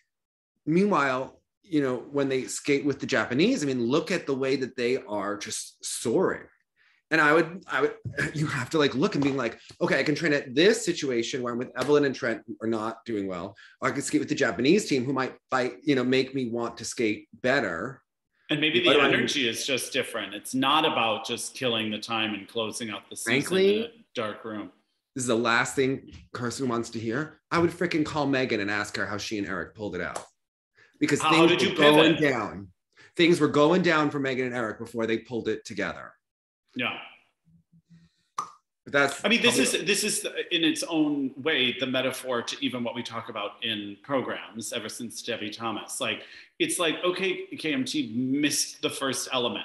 Meanwhile, you know, when they skate with the Japanese, I mean, look at the way that they are just soaring. And I would, you have to like look and be like, okay, I can train at this situation where I'm with Evelyn and Trent who are not doing well, or I can skate with the Japanese team who might fight, you know, make me want to skate better. And maybe the energy is just different. It's not about just killing the time and closing out the season, frankly, in a dark room. This is the last thing Kirsten wants to hear. I would freaking call Meagan and ask her how she and Eric pulled it out. Because things were going down. Things were going down for Meagan and Eric before they pulled it together. Yeah. But that's, I mean, this is in its own way the metaphor to even what we talk about in programs ever since Debbie Thomas. Like, it's like, okay, KMT missed the first element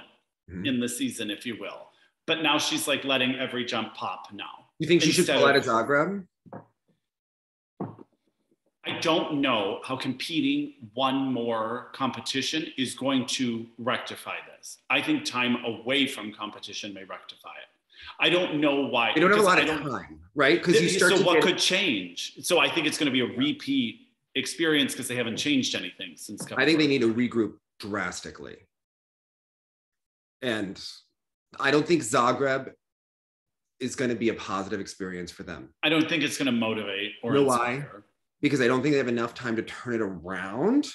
in the season, if you will. But now she's like letting every jump pop now. You think she should pull out a Zagreb? I don't know how competing one more competition is going to rectify this. I think time away from competition may rectify it. I don't know why. They don't have a lot of time, right? Because could change? So I think it's going to be a repeat experience because they haven't changed anything since. I think they need to regroup drastically. And I don't think Zagreb is going to be a positive experience for them. I don't think it's going to motivate or inspire. Why? Because I don't think they have enough time to turn it around.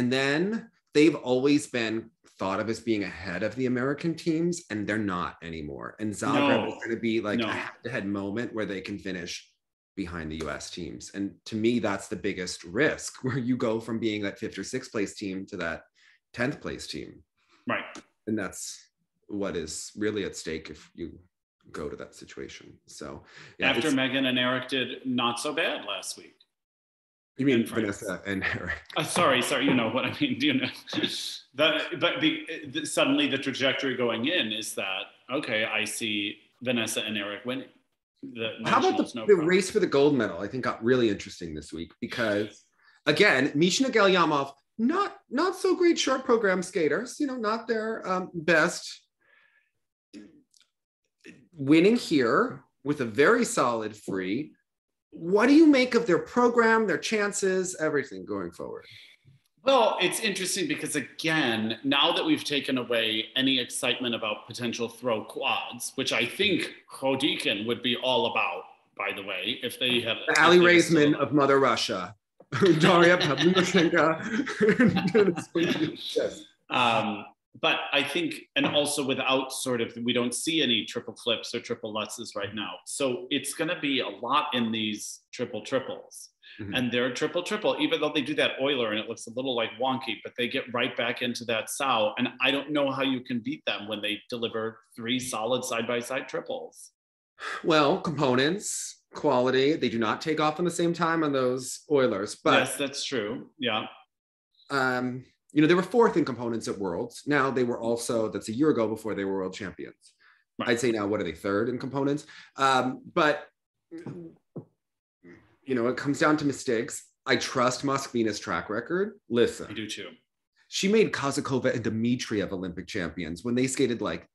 And then they've always been thought of as being ahead of the American teams, and they're not anymore. And Zagreb is going to be like a head-to-head moment where they can finish behind the US teams. And to me, that's the biggest risk, where you go from being that 5th or 6th place team to that 10th place team. Right. And that's what is really at stake if you go to that situation. So yeah, after Meagan and Eric did not so bad last week. You mean Vanessa and Eric? Sorry, you know what I mean. You know, suddenly the trajectory going in is that, okay, I see Vanessa and Eric winning. How about the race for the gold medal? I think got really interesting this week because, again, Mishna Gelyamov, not so great short program skaters, you know, not their best, winning here with a very solid free. What do you make of their program, their chances, everything going forward? Well, it's interesting because, again, now that we've taken away any excitement about potential throw quads, which I think Khodikin would be all about, by the way, if they had... Ali Raisman of Mother Russia. Daria Pavlyuchenko. But I think, and also without sort of, we don't see any triple flips or triple lutzes right now. So it's going to be a lot in these triple triples. Mm-hmm. And they're triple, even though they do that Euler and it looks a little like wonky, but they get right back into that sow. And I don't know how you can beat them when they deliver three solid side-by-side triples. Well, components, quality, they do not take off on the same time on those Eulers. But yes, that's true. Yeah. You know, they were fourth in components at Worlds. Now they were also, that's a year ago before they were world champions. Right. I'd say now, what are they, third in components? But, you know, it comes down to mistakes. I trust Moskvina's track record. Listen. I do too. She made Kazakova and Dmitriev Olympic champions when they skated like...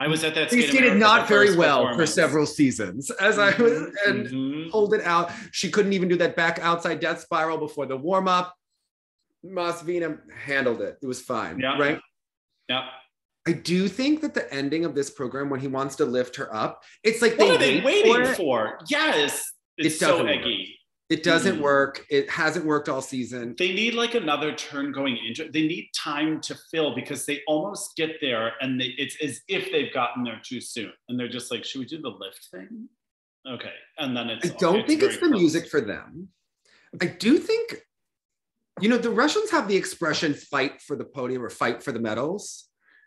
I was at that. They skated not very well for several seasons, as I was, and pulled it out. She couldn't even do that back outside death spiral before the warm up. Masvina handled it. It was fine, right? Yeah. I do think that the ending of this program, when he wants to lift her up, it's like, what are they waiting for? Yes, it's so eggy. It doesn't work. It hasn't worked all season. They need like another turn going into. They need time to fill because they almost get there and it's as if they've gotten there too soon. And they're just like, should we do the lift thing? Okay. And then it's... I don't think it's the music for them. I do think, you know, the Russians have the expression fight for the podium or fight for the medals,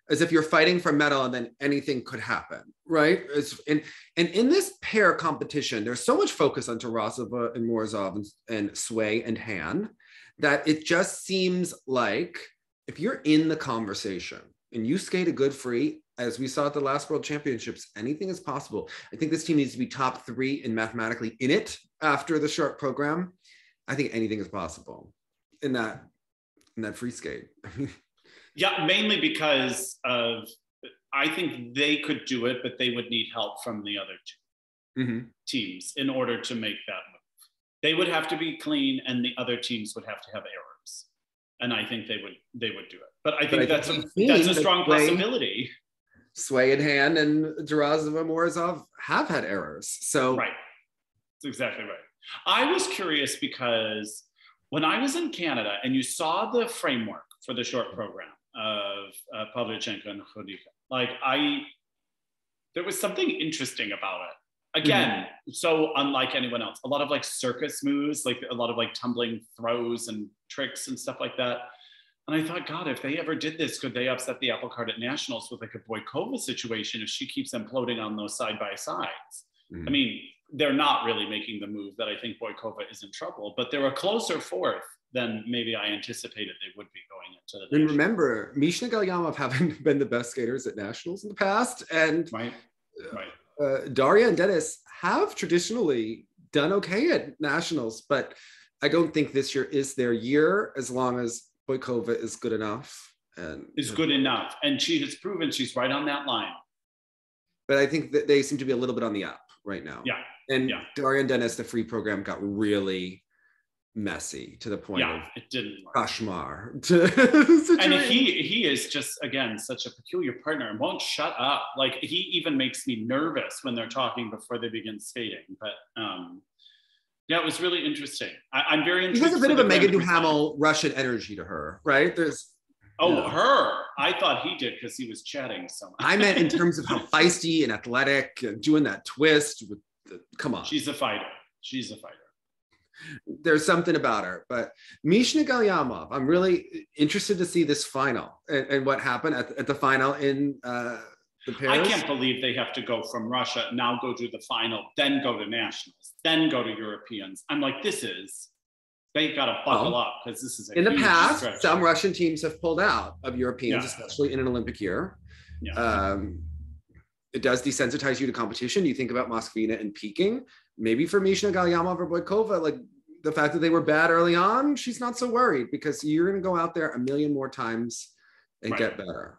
as if you're fighting for medal and then anything could happen, right? And in this pair competition, there's so much focus on Tarasova and Morozov and Sway and Han that it just seems like if you're in the conversation and you skate a good free, as we saw at the last World Championships, anything is possible. I think this team needs to be top three and mathematically in it after the short program. I think anything is possible in that free skate. Yeah, mainly because of, I think they could do it, but they would need help from the other two teams in order to make that move. They would have to be clean and the other teams would have to have errors. And I think they would do it. But I think that's a strong possibility. Sway and Han and Tarasova and Morozov have had errors. So right. That's exactly right. I was curious because when I was in Canada and you saw the framework for the short program of Pavlyuchenko and Khodikin, there was something interesting about it. Again, so unlike anyone else, a lot of like circus moves, like a lot of like tumbling throws and tricks and stuff like that. And I thought, God, if they ever did this, could they upset the apple cart at nationals with like a Boykova situation if she keeps imploding on those side by sides? I mean, they're not really making the move that I think Boykova is in trouble, but they're a closer fourth than maybe I anticipated they would be going into the... And remember, Mishna Gelyamov haven't been the best skaters at nationals in the past, and Daria and Dennis have traditionally done okay at nationals, but I don't think this year is their year as long as Boykova is good enough. And she has proven she's right on that line. But I think that they seem to be a little bit on the up right now. Yeah. And Daria and Dennis, the free program got really messy to the point of it didn't work. Kashmar. And he is just, again, such a peculiar partner and won't shut up. Like, he even makes me nervous when they're talking before they begin skating. But Yeah, it was really interesting. I'm very interested. She has a bit of a Meagan Duhamel Russian energy to her, right? There's. Oh, yeah. Her! I thought he did because he was chatting so much. I meant in terms of how feisty and athletic, doing that twist. With the, come on, she's a fighter. She's a fighter. There's something about her. But Mishna Galyamov, I'm really interested to see this final and what happened at the final in the Paris. I can't believe they have to go from Russia, now go to the final, then go to nationals, then go to Europeans. I'm like, this is. They got to buckle up because this is a in the past. Stretch. Some Russian teams have pulled out of Europeans, especially in an Olympic year. Yeah. It does desensitize you to competition. You think about Moskvina and Peking. Maybe for Mishna Galyamov or Boykova, like the fact that they were bad early on, she's not so worried because you're going to go out there a million more times and get better.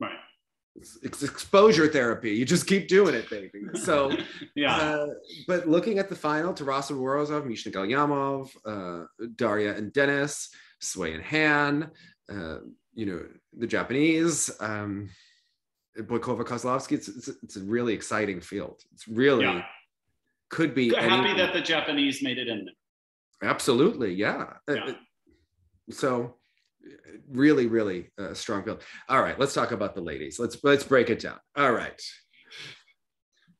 Right. It's exposure therapy. You just keep doing it, baby. So, but looking at the final, Tarasova, Morozov, Mishna Galyamov, Daria and Dennis, Sui and Han, the Japanese, Boykova, Kozlovsky, it's a really exciting field. It's really could be. Happy that the Japanese made it in there. Absolutely, So, really, really strong field. All right, let's talk about the ladies. Let's break it down. All right,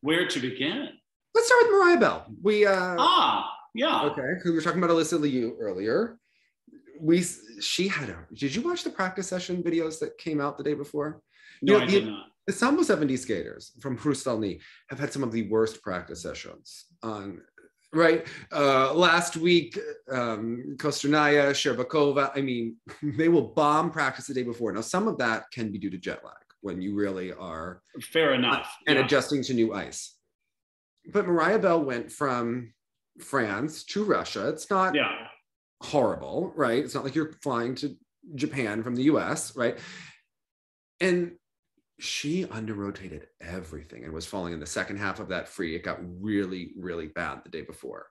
where to begin? Let's start with Mariah Bell. We we were talking about Alysa Liu earlier. Did you watch the practice session videos that came out the day before? No, I did not. The Sambo 70 skaters from Khrustalny have had some of the worst practice sessions on. Right. Last week, Kostornaia, Shcherbakova, I mean, they will bomb practice the day before. Now, some of that can be due to jet lag when you really are. Fair enough. And adjusting to new ice. But Mariah Bell went from France to Russia. It's not horrible, right? It's not like you're flying to Japan from the US, right? And she under-rotated everything and was falling in the second half of that free. It got really, really bad the day before.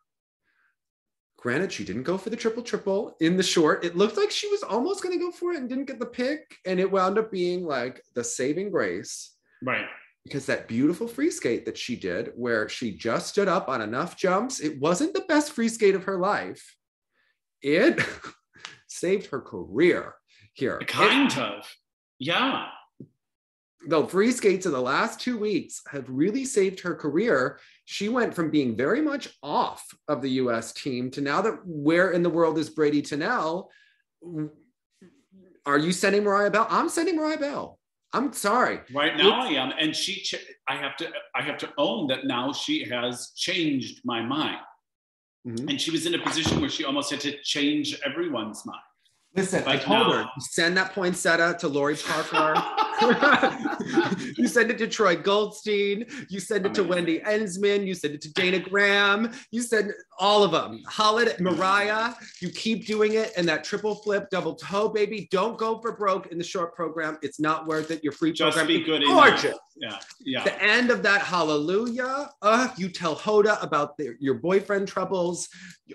Granted, she didn't go for the triple-triple in the short. It looked like she was almost going to go for it and didn't get the pick. And it wound up being like the saving grace. Right. Because that beautiful free skate that she did where she just stood up on enough jumps. It wasn't the best free skate of her life. It saved her career here. Kind of. Yeah. The free skates of the last 2 weeks have really saved her career. She went from being very much off of the U.S. team to now that where in the world is Brady Tennell? Are you sending Mariah Bell? I'm sending Mariah Bell. I'm sorry. Right now I am. And I have to own that now she has changed my mind. Mm-hmm. And she was in a position where she almost had to change everyone's mind. Listen, I told her, send that poinsettia to Lori Parker. You send it to Troy Goldstein. You send it to Wendy Ensman. You send it to Dana Graham. You send all of them. Holiday, Mariah, you keep doing it. And that triple flip, double toe, baby. Don't go for broke in the short program. It's not worth it. Your free program is gorgeous. Yeah. The end of that hallelujah. You tell Hoda about your boyfriend troubles.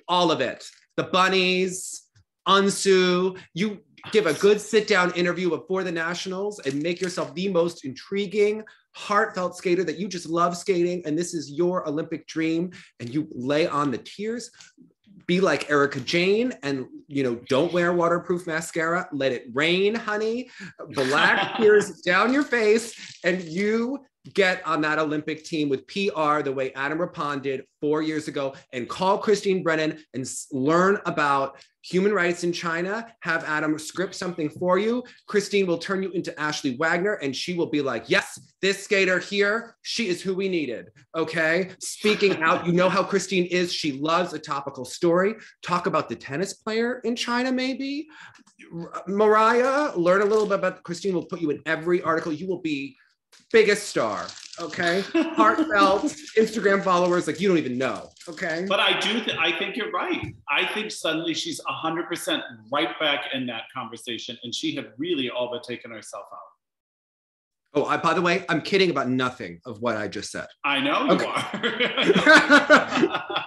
All of it. The bunnies. Ansu, you give a good sit-down interview before the nationals and make yourself the most intriguing, heartfelt skater that you just love skating, and this is your Olympic dream, and you lay on the tears. Be like Erika Jayne and, don't wear waterproof mascara. Let it rain, honey. Black tears down your face, and you get on that Olympic team with PR the way Adam Rippon did 4 years ago, and call Christine Brennan and learn about human rights in China. Have Adam script something for you. Christine will turn you into Ashley Wagner, and she will be like, yes, this skater here, she is who we needed. Okay. Speaking out, you know how Christine is. She loves a topical story. Talk about the tennis player in China, maybe. Mariah, learn a little bit about Christine. Will put you in every article. You will be biggest star, okay? Heartfelt Instagram followers like you don't even know, okay? But I think you're right. I think suddenly she's 100% right back in that conversation, and she had really all but taken herself out. Oh, by the way, I'm kidding about nothing of what I just said. I know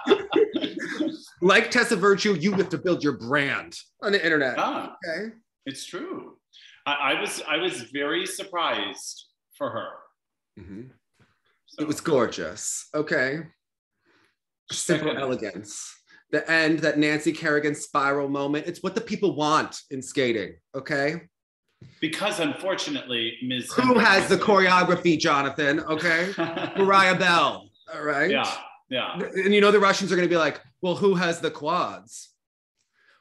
you are. Like Tessa Virtue, you have to build your brand on the internet, okay? It's true. I was very surprised for her. Mm-hmm. So. It was gorgeous. Okay. Simple elegance. the end, that Nancy Kerrigan spiral moment. It's what the people want in skating, okay? Because unfortunately, Ms. Who has the choreography, Jonathan, okay? Mariah Bell, all right? Yeah, yeah. And you know the Russians are gonna be like, well, who has the quads?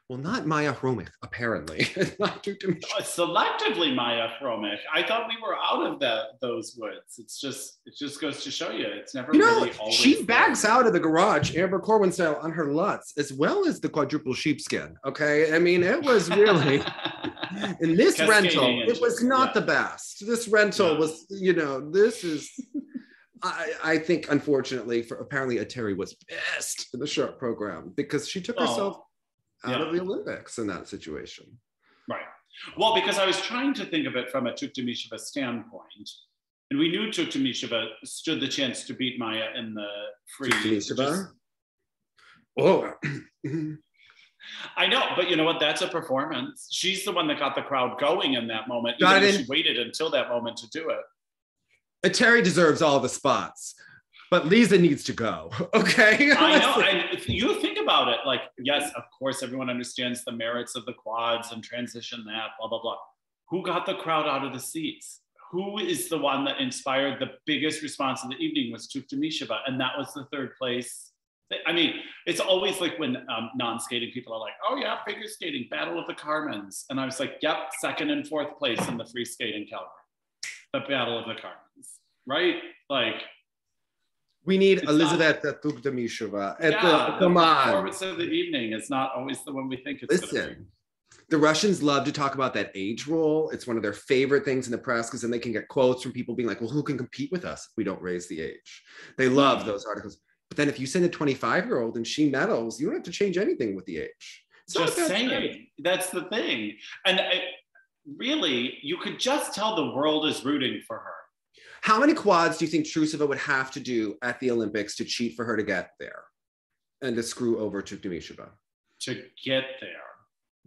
Well, not Maya Khromykh, apparently. Not selectively Maya Khromykh. I thought we were out of those woods. It just goes to show you. It's never really always. She backs out of the garage, Amber Corwin style, on her lutz, as well as the quadruple sheepskin, okay? I mean, it was really, in this rental, it was not the best. This rental was, you know, this is, I think, unfortunately, apparently Eteri was best in the short program because she took herself out of the Olympics in that situation. Right. Well, because I was trying to think of it from a Tuktamysheva standpoint, and we knew Tuktamysheva stood the chance to beat Maya in the free. Tuktamysheva? Oh. I know, but you know what? That's a performance. She's the one that got the crowd going in that moment. She waited until that moment to do it. Eteri deserves all the spots. But Lisa needs to go, okay? I know, and you think about it, like, yes, of course, everyone understands the merits of the quads and transition that, blah, blah, blah. Who got the crowd out of the seats? Who is the one that inspired the biggest response of the evening was Tuktamysheva, and that was the third place. I mean, it's always like when non-skating people are like, oh yeah, figure skating, Battle of the Carmens. And I was like, yep, second and fourth place in the free skate in Calgary. The Battle of the Carmens, right? Like, we need Elizaveta Tuktamysheva at the performance of the evening. It's not always the one we think it's going to be. The Russians love to talk about that age rule. It's one of their favorite things in the press because then they can get quotes from people being like, well, who can compete with us if we don't raise the age? They love those articles. But then if you send a 25-year-old and she medals, you don't have to change anything with the age. It's just saying. Tragedy. That's the thing. And really, you could just tell the world is rooting for her. How many quads do you think Trusova would have to do at the Olympics to cheat for her to get there and to screw over Tuktamysheva? To get there.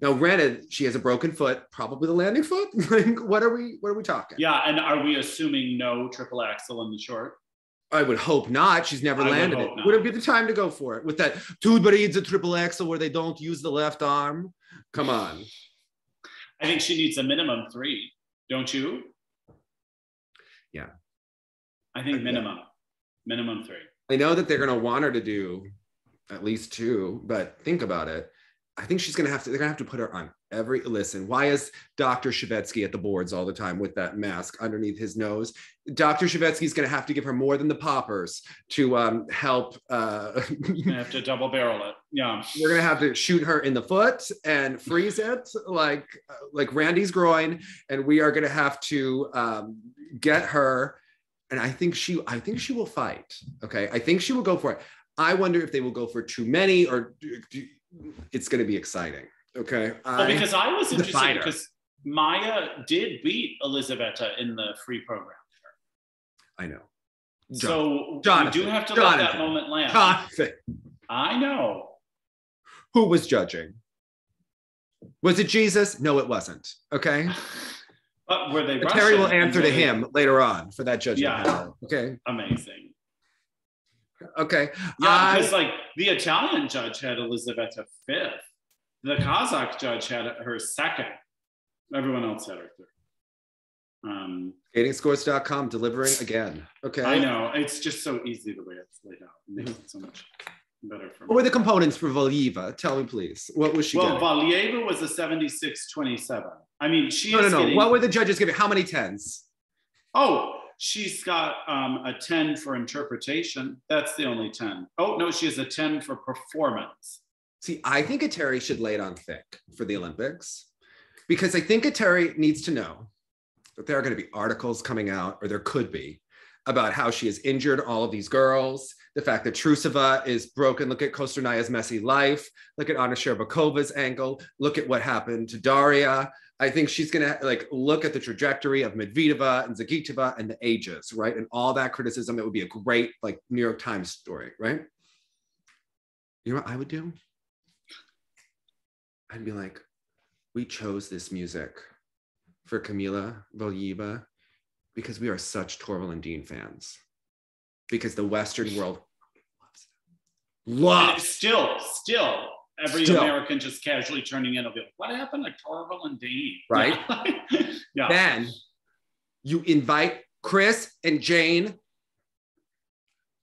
Now, granted, she has a broken foot, probably the landing foot. Like, what are we talking? Yeah, and are we assuming no triple axel in the short? I would hope not. She's never landed it. Would it be the time to go for it with that two breeds of triple axel where they don't use the left arm? Come on. I think she needs a minimum three, don't you? Yeah. I think minimum three. I know that they're going to want her to do at least two, but think about it. I think they're going to have to put her on every, listen, why is Dr. Shevetsky at the boards all the time with that mask underneath his nose? Dr. Shevetsky's going to have to give her more than the poppers to help. Going to have to double barrel it. Yeah. We're going to have to shoot her in the foot and freeze it like Randy's groin. And we are going to have to get her. And I think she will fight. Okay. I think she will go for it. I wonder if they will go for too many or it's going to be exciting. Okay. Well, because I was interested because Maya did beat Elizaveta in the free program. I know. So Jonathan, you do have to let that moment land. Jonathan. I know. Who was judging? Was it Jesus? No, it wasn't. Okay. But were they Russian? Eteri will answer to him later on for that judgment. Yeah. Okay. Amazing. Okay. Yeah, because like the Italian judge had Elizaveta fifth. The Kazakh judge had her second. Everyone else had her third. Gatingscores.com, delivering again. Okay. I know. It's just so easy the way it's laid out. It makes it so much better for me. What were the components for Valieva? Tell me, please. What was she getting? Well, Valieva was a 76-27. I mean, she getting... What were the judges giving? How many tens? Oh, she's got a 10 for interpretation. That's the only 10. Oh, no, she has a 10 for performance. See, I think Eteri should lay it on thick for the Olympics because I think Eteri needs to know that there are going to be articles coming out, or there could be, about how she has injured all of these girls, the fact that Trusova is broken. Look at Kostornaia's messy life. Look at Anna Shcherbakova's ankle. Look at what happened to Daria. I think she's going to like look at the trajectory of Medvedeva and Zagitova and the ages, right? And all that criticism. It would be a great like New York Times story, right? You know what I would do? I'd be like, we chose this music for Kamila Valieva because we are such Torvald and Dean fans. Because the Western world loves them. Lots. And still. Every American just casually turning in, will be like, what happened to Torval and Dane? Right. Yeah. Then you invite Chris and Jane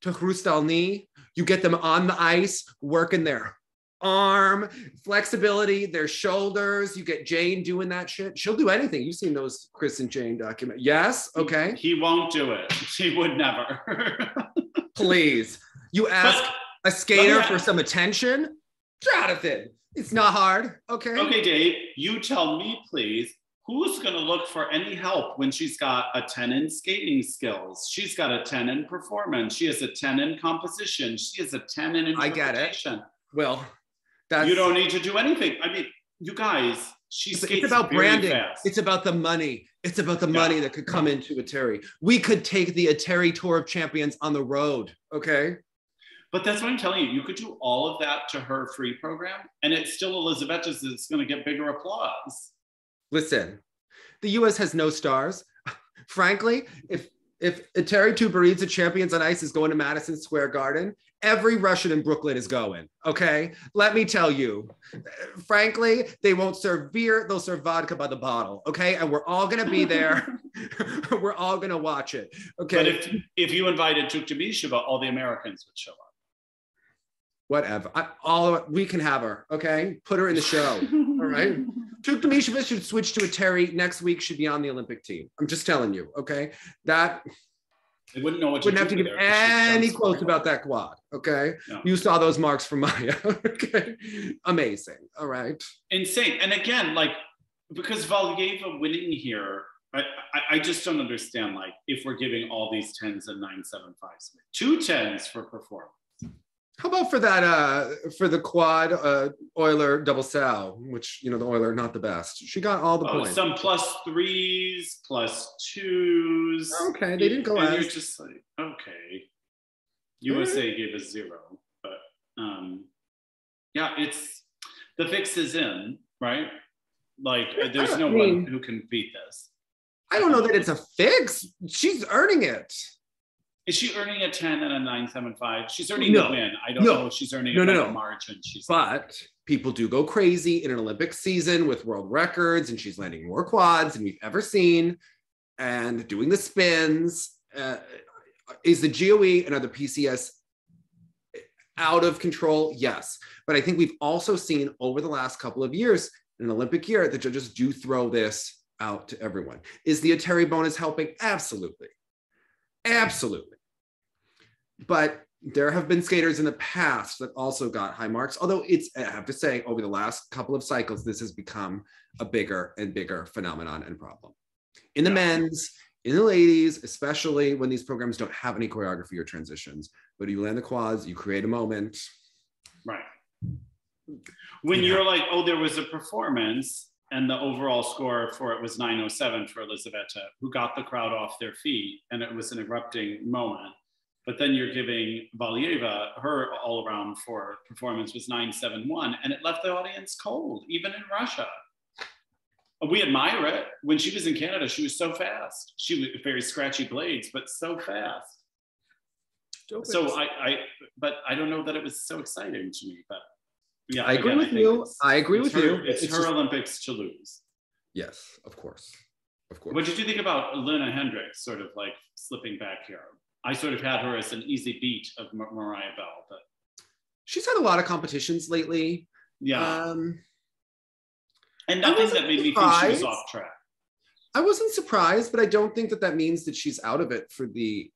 to Khrustalny. You get them on the ice, working their arm, flexibility, their shoulders. You get Jane doing that shit. She'll do anything. You've seen those Chris and Jane documentaries. Yes? Okay. He won't do it. He would never. Please. You ask a skater for some attention. Jonathan, it's not hard, okay? Okay, Dave, you tell me, please, who's gonna look for any help when she's got a 10 in skating skills? She's got a 10 in performance. She has a 10 in composition. She has a 10 in interpretation. I get it. Well, that's... You don't need to do anything. I mean, you guys, she skates it's about very branding. Fast. It's about the money. It's about the money that could come into Eteri. We could take the Eteri Tour of Champions on the road, okay? But that's what I'm telling you. You could do all of that to her free program, and it's still Elizaveta's that's going to get bigger applause. Listen, the U.S. has no stars. Frankly, if Eteri Tuktamysheva Champions on Ice is going to Madison Square Garden, every Russian in Brooklyn is going, okay? Let me tell you, frankly, they won't serve beer. They'll serve vodka by the bottle, okay? And we're all going to be there. We're all going to watch it, okay? But if you invited Tuktamysheva, all the Americans would show up. Whatever. We can have her, okay? Put her in the show, all right? Tuktamysheva should switch to Eteri next week, should be on the Olympic team. I'm just telling you, okay? They wouldn't know what to do. Wouldn't have to give any quotes about that quad, okay? No. You saw those marks from Maya, okay? Amazing, all right? Insane. And again, like, because Valieva winning here, I just don't understand, like, if we're giving all these 10s and 975s, 2 10s for performance. How about for that, for the quad Euler double sow, which, you know, the Euler, not the best. She got all the points. Some +3s, +2s. Okay, they didn't go out. You're just like, okay. USA gave us 0, but yeah, it's, the fix is in, right? Like, there's no one who can beat this. I don't know that it's a fix. She's earning it. Is she earning a 10 and a 975? She's earning the win. I don't know if she's earning a margin. But people do go crazy in an Olympic season with world records, and she's landing more quads than we've ever seen, and doing the spins. Is the GOE and other PCS out of control? Yes. But I think we've also seen over the last couple of years, in an Olympic year, the judges do throw this out to everyone. Is the Eteri bonus helping? Absolutely. Absolutely. But there have been skaters in the past that also got high marks, although it's, I have to say, over the last couple of cycles, this has become a bigger and bigger phenomenon and problem. In the men's, in the ladies, especially when these programs don't have any choreography or transitions, but you land the quads, you create a moment. Right. When you're like, oh, there was a performance, and the overall score for it was 907 for Elizaveta, who got the crowd off their feet, and it was an erupting moment. But then you're giving Valieva, her all-around for performance was 971, and it left the audience cold, even in Russia. We admire it. When she was in Canada, she was so fast. She was very scratchy blades, but so fast. So I don't know that it was so exciting to me, but. Yeah, I agree with you. I agree with you. It's her Olympics to lose. Yes, of course. Of course. What did you think about Lena Hendricks sort of like slipping back here? I sort of had her as an easy beat of Mariah Bell, but she's had a lot of competitions lately. Yeah. And nothing that made me think she was off track. I wasn't surprised, but I don't think that means that she's out of it for the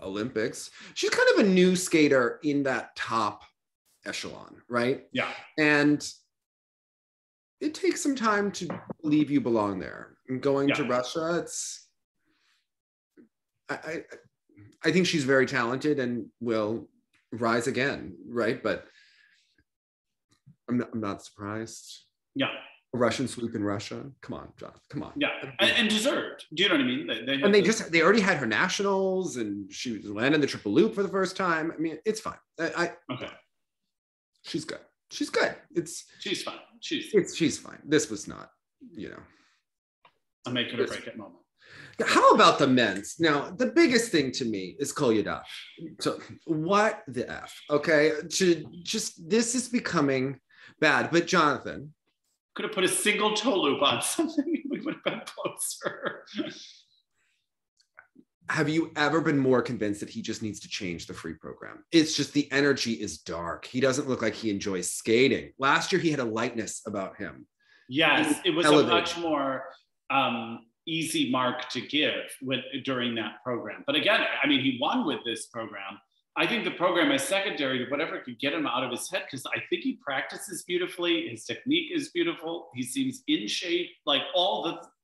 Olympics. She's kind of a new skater in that top echelon, right? Yeah. And it takes some time to believe you belong there. And going to Russia, it's, I think she's very talented and will rise again, right? But I'm not surprised. Yeah. A Russian sweep in Russia. Come on, John. Come on. Yeah. And deserved. Do you know what I mean? They already had her nationals, and she landed the triple loop for the first time. I mean, it's fine. Okay. She's good. She's good. She's fine. She's fine. This was not, you know, a make it or break it moment. How about the men's? Now, the biggest thing to me is Kolyada. So what the F, okay? This is becoming bad. But Jonathan. Could have put a single toe loop on something. We would have been closer. Have you ever been more convinced that he just needs to change the free program? It's just the energy is dark. He doesn't look like he enjoys skating. Last year, he had a lightness about him. Yes, it was elevated. A much more... easy mark to give during that program. But again, I mean, he won with this program. I think the program is secondary to whatever could get him out of his head, because I think he practices beautifully. His technique is beautiful. He seems in shape, like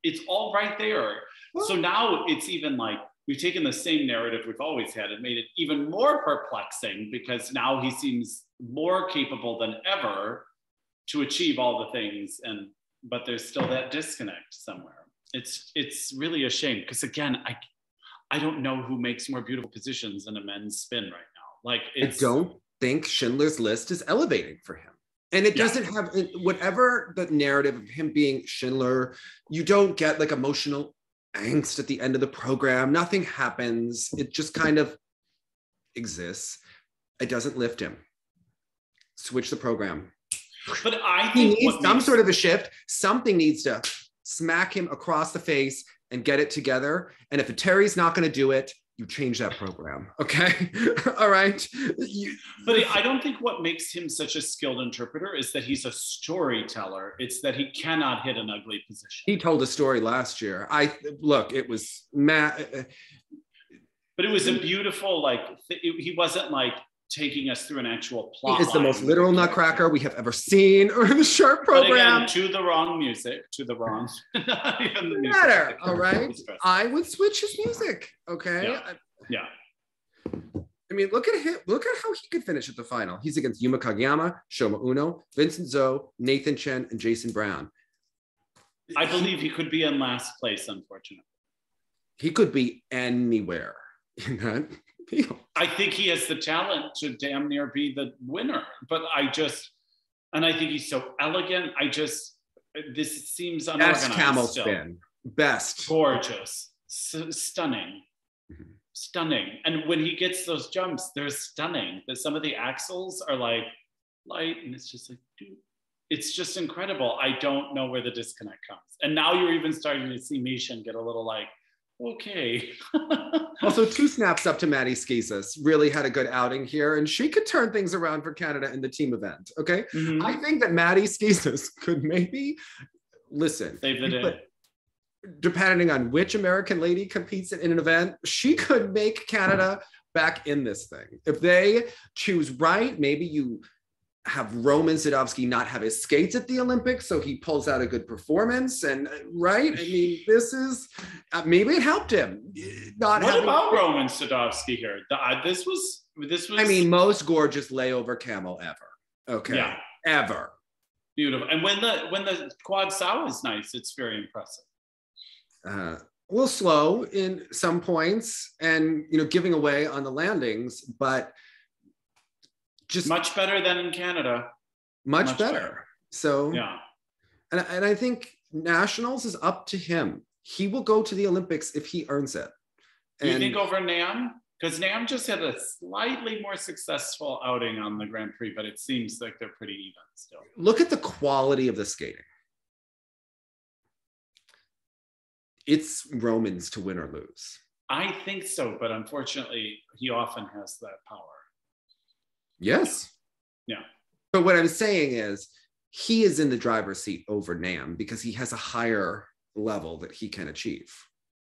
it's all right there. Well, so now it's even like, we've taken the same narrative we've always had and made it even more perplexing, because now he seems more capable than ever to achieve all the things. But there's still that disconnect somewhere. It's really a shame, because again, I don't know who makes more beautiful positions in a men's spin right now. Like, I don't think Schindler's List is elevating for him. And it doesn't have, whatever the narrative of him being Schindler, you don't get like emotional angst at the end of the program. Nothing happens. It just kind of exists. It doesn't lift him. Switch the program. But I think he needs some sort of a shift. Something needs to smack him across the face and get it together. And if Eteri's not going to do it, you change that program, okay? All right. But I don't think what makes him such a skilled interpreter is that he's a storyteller. It's that he cannot hit an ugly position. He told a story last year. But it was a beautiful, like, he wasn't like taking us through an actual plot. It's the most literal nutcracker we have ever seen, or the Sharp program. Again, to the wrong music. The music better, all right? I would switch his music, okay? I mean, look at him. Look at how he could finish at the final. He's against Yuma Kageyama, Shoma Uno, Vincent Zhou, Nathan Chen, and Jason Brown. I believe he could be in last place, unfortunately. He could be anywhere in that. I think he has the talent to damn near be the winner, but I think he's so elegant. This seems unorganized. Best camel spin, best. Gorgeous, stunning, stunning. And when he gets those jumps, they're stunning. But some of the axles are like light, and it's just like, dude, it's just incredible. I don't know where the disconnect comes. And now you're even starting to see Mishan get a little like, okay. Also, 2 snaps up to Maddie Skeezus. Really had a good outing here, and she could turn things around for Canada in the team event, okay? Mm-hmm. I think that Maddie Skeezus could maybe, save the day. But depending on which American lady competes in an event, she could make Canada back in this thing. If they choose right, maybe you have Roman Sadovsky not have his skates at the Olympics, so he pulls out a good performance, and right? I mean, this is, maybe it helped him. What about Roman Sadovsky here? This was. I mean, most gorgeous layover camel ever. Okay, yeah. Ever. Beautiful. And when the quad sow is nice, it's very impressive. A little slow in some points, and giving away on the landings, but. Just much better than in Canada. Much better. So, yeah. And I think nationals is up to him. He will go to the Olympics if he earns it. You think over Nam? Because Nam just had a slightly more successful outing on the Grand Prix, but it seems like they're pretty even still. Look at the quality of the skating. It's Roman's to win or lose. I think so, but unfortunately, he often has that power. Yes. Yeah. But what I'm saying is he is in the driver's seat over Nam because he has a higher level that he can achieve.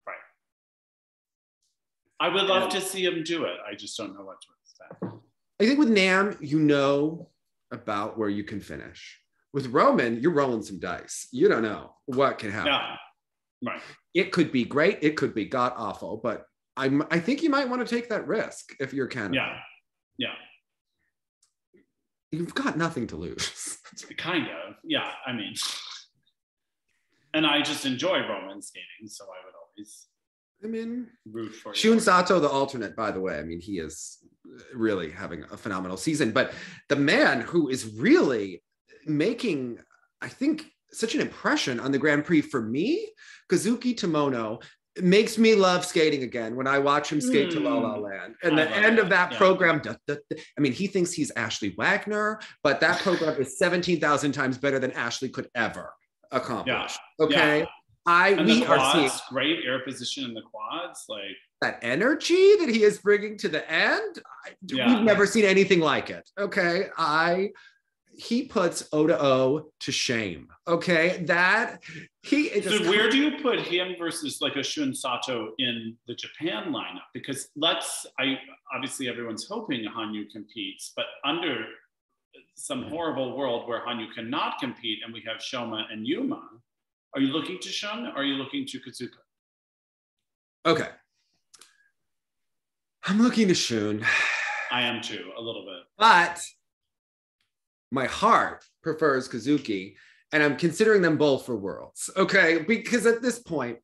Right. I would love to see him do it. I just don't know what to expect. I think with Nam, you know about where you can finish. With Roman, you're rolling some dice. You don't know what can happen. Yeah. Right. It could be great. It could be god awful. But I think you might want to take that risk if you're Canada. Yeah. Yeah. You've got nothing to lose. Kind of, yeah, I mean. And I just enjoy Roman skating, so I would always root for Shun Sato, the alternate, by the way. I mean, he is really having a phenomenal season. But the man who is really making, I think, such an impression on the Grand Prix for me, Kazuki Tomono, It makes me love skating again when I watch him skate to La La Land. And the end of that program, I mean, he thinks he's Ashley Wagner, but that program is 17,000 times better than Ashley could ever accomplish. Yeah. Okay. Yeah. We are seeing great air position in the quads, like that energy that he is bringing to the end. We've never seen anything like it. Okay. He puts O to O to shame. Okay, so where do you put him versus like a Shun Sato in the Japan lineup? Because obviously everyone's hoping Hanyu competes, but under some horrible world where Hanyu cannot compete and we have Shoma and Yuma, are you looking to Shun? Or are you looking to Kazuka? Okay, I'm looking to Shun. I am too, a little bit. But my heart prefers Kazuki, and I'm considering them both for Worlds, okay? Because at this point,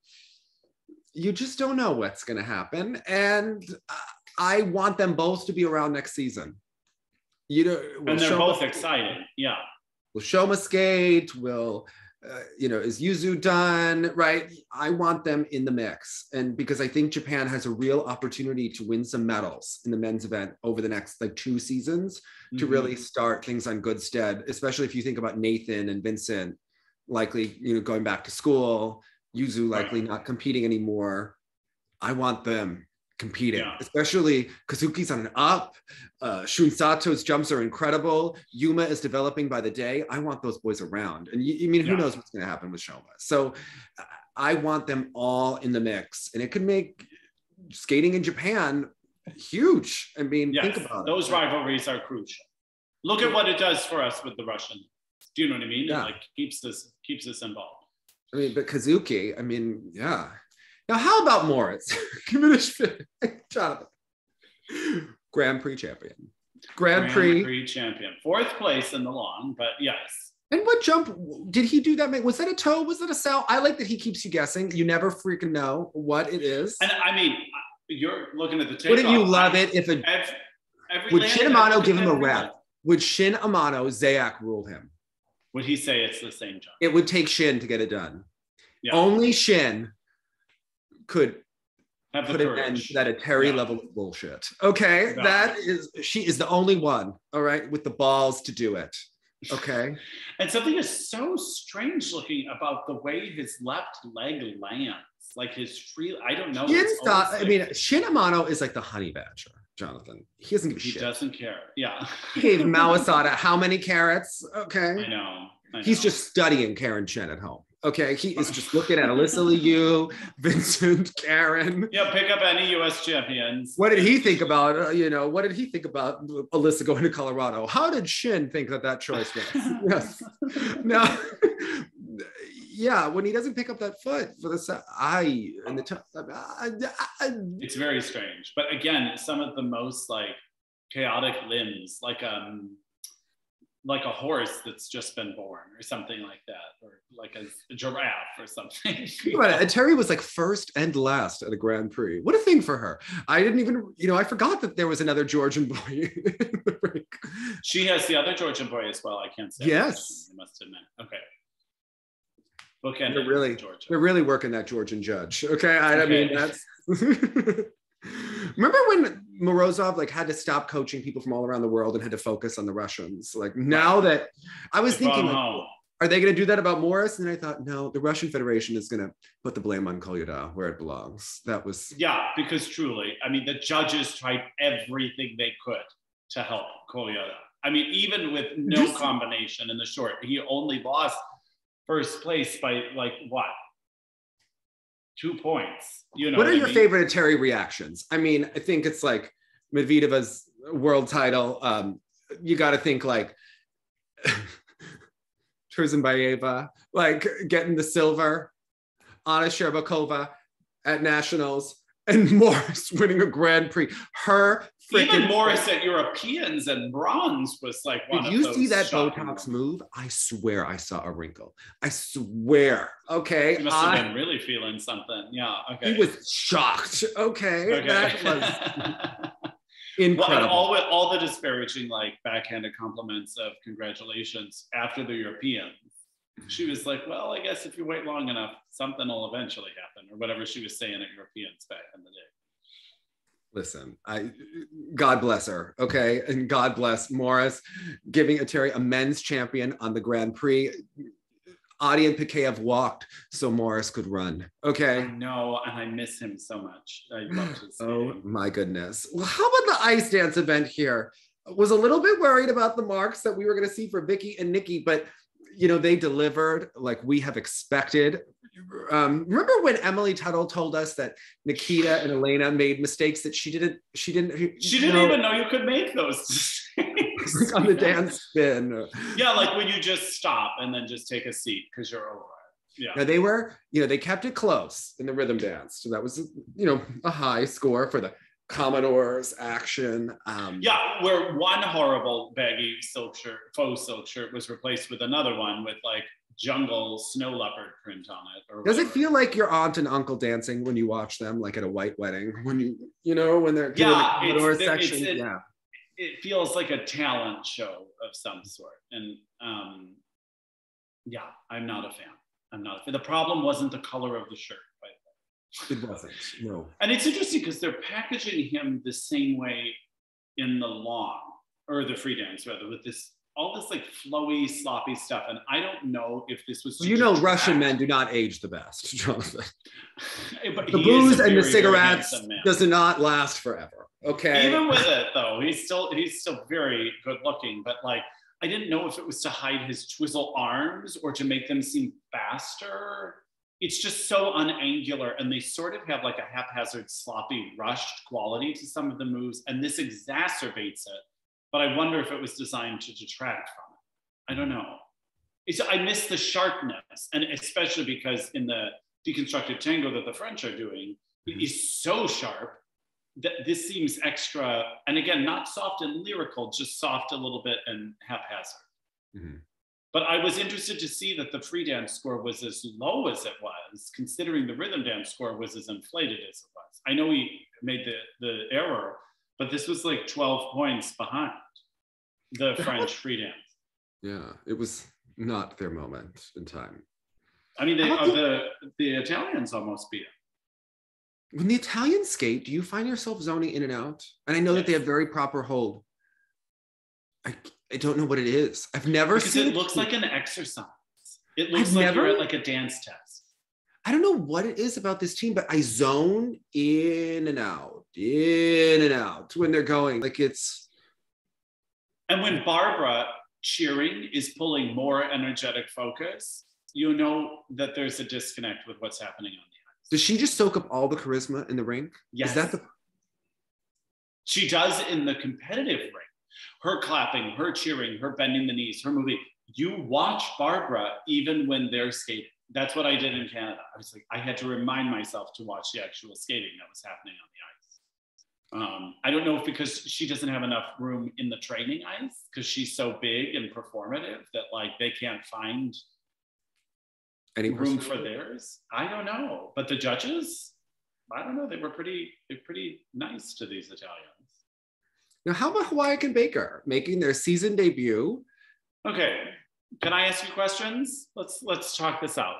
you just don't know what's gonna happen, and I want them both to be around next season. You know, and they're both excited, yeah. Will Shoma skate? Is Yuzu done, right? I want them in the mix, and because I think Japan has a real opportunity to win some medals in the men's event over the next like two seasons to really start things on good stead, especially if you think about Nathan and Vincent likely going back to school, Yuzu likely not competing anymore. I want them competing, especially Kazuki's on an up, Shun Sato's jumps are incredible, Yuma is developing by the day. I want those boys around, and who knows what's going to happen with Shoma, so I want them all in the mix, and it could make skating in Japan huge. I mean, think about those rivalries are crucial. Look at what it does for us with the Russian, do you know what I mean? It like keeps us involved. I mean, but Kazuki, now, how about Moritz? Jonathan. Grand Prix champion. Fourth place in the long, but yes. And what jump did he do that? Was that a toe? Was that a sow? I like that he keeps you guessing. You never freaking know what it is. And I mean, you're looking at the takeoff. Wouldn't you love it if would Shin Amano give him a rep? Would Shin Amano, Zayac rule him? Would he say it's the same jump? It would take Shin to get it done. Yeah. Only Shin could have put an end to that Eteri level of bullshit. Okay, she is the only one, all right, with the balls to do it, okay? And something is so strange looking about the way his left leg lands, like his free, I don't know. Shin Amano is like the honey badger, Jonathan. He doesn't give a shit. He doesn't care, He gave Mawasada how many carrots, okay? I know. He's just studying Karen Shin at home. Okay, he is just looking at Alysa Liu, Vincent, Karen. Yeah, pick up any U.S. champions. What did he think about, Alysa going to Colorado? How did Shin think that choice was? Yes. Now, when he doesn't pick up that foot for the eye and the top. It's very strange. But again, some of the most, chaotic limbs, like a horse that's just been born or something like that, or like a giraffe or something. Eteri was first and last at a Grand Prix. What a thing for her. I didn't even, I forgot that there was another Georgian boy. She has the other Georgian boy as well. I can't say. Yes. I must admit. Okay. Bookend. They're really working that Georgian judge. Okay. I mean, that's... Remember when Morozov had to stop coaching people from all around the world and had to focus on the Russians? Now that I was thinking, are they going to do that about Morris? And I thought, no, the Russian Federation is going to put the blame on Kolyada where it belongs. Because truly, the judges tried everything they could to help Kolyada. Even with no combination in the short, he only lost first place by 2 points. What are your favorite Eteri reactions? I think it's Medvedeva's world title. You got to think Tursunbayeva, getting the silver, Anna Shcherbakova at nationals, and Morris winning a Grand Prix. Even Morris at Europeans and bronze was one of those. Did you see that Botox move? I swear I saw a wrinkle. I swear. Okay. He must have been really feeling something. Yeah. Okay. He was shocked. Okay. That was incredible. Well, and all the disparaging backhanded compliments of congratulations after the Europeans. she was like, well, I guess if you wait long enough, something will eventually happen, or whatever she was saying at Europeans back in the day. Listen, God bless her, okay? And God bless Morris, giving Eteri a men's champion on the Grand Prix. Adi and Pikeev walked so Morris could run, okay? I know, and I miss him so much. I loved his game. My goodness. Well, how about the ice dance event here? Was a little bit worried about the marks that we were going to see for Vicky and Nikki, but you know, they delivered like we have expected. Remember when Emily Tuttle told us that Nikita and Elena made mistakes that she didn't even know you could make those mistakes. On the dance spin. Yeah, like when you just stop and then just take a seat because you're over it. Yeah. Now they were, you know, they kept it close in the rhythm dance. So that was, you know, a high score for the Commodore's action. Yeah, where one horrible baggy silk shirt, faux silk shirt was replaced with another one with like jungle snow leopard print on it. Or does it feel like your aunt and uncle dancing when you watch them, like at a white wedding? When you know, when they're in the Commodore section? It feels like a talent show of some sort. And yeah, I'm not a fan. The problem wasn't the color of the shirt. It wasn't, no. And it's interesting because they're packaging him the same way in the long, or the free dance rather, with this, all this like flowy, sloppy stuff. And I don't know if this was— well, you know, Russian men do not age the best, Jonathan. But the booze and the cigarettes does not last forever, okay? Even with it though, he's still very good looking, but like, I didn't know if it was to hide his twizzle arms or to make them seem faster. It's just so unangular, and they sort of have like a haphazard, sloppy, rushed quality to some of the moves, and this exacerbates it. But I wonder if it was designed to detract from it. I don't know. I miss the sharpness, and especially because in the deconstructed tango that the French are doing, it is so sharp that this seems extra, and again, not soft and lyrical, just soft a little bit and haphazard. Mm-hmm. But I was interested to see that the free dance score was as low as it was, considering the rhythm dance score was as inflated as it was. I know he made the error, but this was like 12 points behind the French free dance. Yeah, it was not their moment in time. I mean, the Italians almost beat it. When the Italians skate, do you find yourself zoning in and out? And I know that they have very proper hold. I don't know what it is. I've never seen it. It looks like an exercise. It looks you're at like a dance test. I don't know what it is about this team, but I zone in and out when they're going. Like it's. And when Barbara cheering is pulling more energetic focus, you know that there's a disconnect with what's happening on the ice. Does she just soak up all the charisma in the rink? Yes. Is that the... She does in the competitive rink. Her clapping, her cheering, her bending the knees, her moving. You watch Barbara even when they're skating. That's what I did in Canada. I was like, I had to remind myself to watch the actual skating that was happening on the ice. I don't know if because she doesn't have enough room in the training ice because she's so big and performative that like they can't find any room for theirs. I don't know. But the judges, I don't know. They're pretty nice to these Italians. Now, how about Hawaiian and Baker making their season debut? Okay, can I ask you questions? Let's talk this out.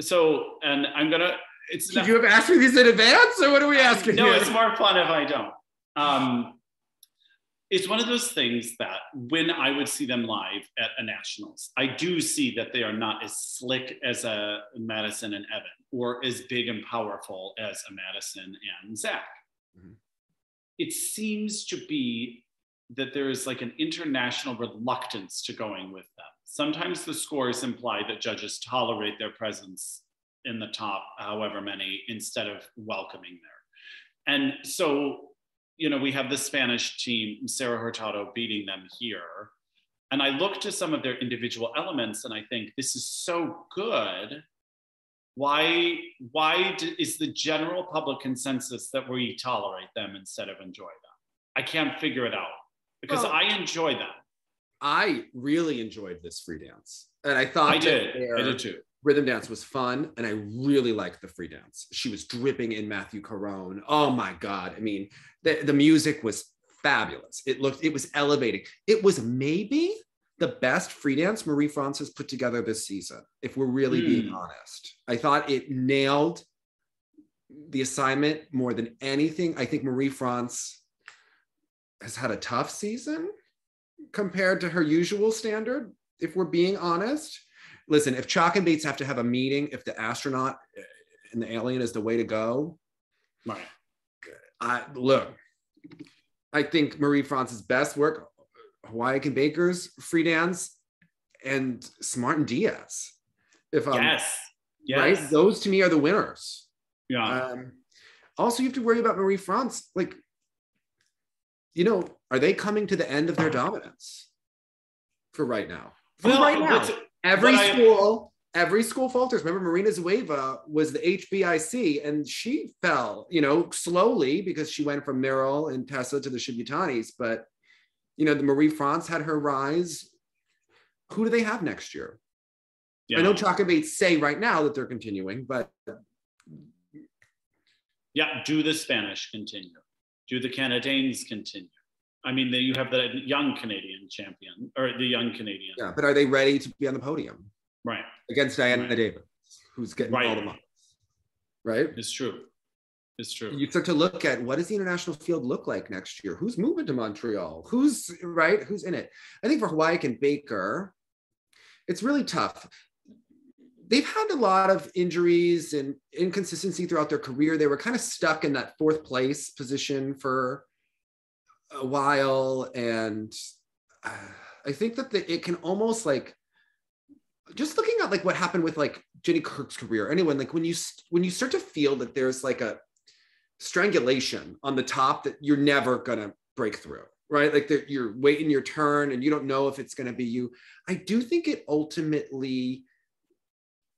So, and I'm gonna, it's— Should you have asked me these in advance, or what are we asking here? No, it's more fun if I don't. It's one of those things that when I would see them live at a Nationals, I do see that they are not as slick as a Madison and Evan, or as big and powerful as a Madison and Zach. Mm-hmm. It seems to be that there is like an international reluctance to going with them. Sometimes the scores imply that judges tolerate their presence in the top, however many, instead of welcoming there. And so, you know, we have the Spanish team, Sarah Hurtado beating them here. And I look to some of their individual elements and I think this is so good. Why is the general public consensus that we tolerate them instead of enjoy them? I can't figure it out because I enjoy them. I really enjoyed this free dance. And I thought I did too. Rhythm dance was fun. And I really liked the free dance. She was dripping in Matthew Caron. Oh my God. I mean, the music was fabulous. It was elevating. It was maybe the best free dance Marie-France has put together this season, if we're really being honest. I thought it nailed the assignment more than anything. I think Marie-France has had a tough season compared to her usual standard, if we're being honest. Listen, if Chalk and Bates have to have a meeting, if the astronaut and the alien is the way to go, I think Marie-France's best work, Hawaii and Baker's free dance, and Smart and Diaz. Yes. Right? Those to me are the winners. Yeah. Also, you have to worry about Marie-France. Like, you know, are they coming to the end of their dominance for right now? Every school falters. Remember, Marina Zoueva was the HBIC, and she fell, you know, slowly because she went from Merrill and Tessa to the Shibutanis. But, you know, the Marie-France had her rise. Who do they have next year? Yeah. I know Chalk and Bates say right now that they're continuing, but... Yeah, do the Spanish continue? Do the Canadians continue? I mean, you have the young Canadian champion, or the young Canadian. Yeah, but are they ready to be on the podium? Right. Against Diana Davis, who's getting all the money. Right? It's true. You start to look at, what does the international field look like next year? Who's moving to Montreal? Who's in it? I think for Hawaiian and Baker, it's really tough. They've had a lot of injuries and inconsistency throughout their career. They were kind of stuck in that fourth place position for a while. And I think that it can almost like, just looking at like what happened with like Jenny Kirk's career, anyone, like when you start to feel that there's like a strangulation on the top that you're never gonna break through, right? Like you're waiting your turn and you don't know if it's gonna be you. I do think it ultimately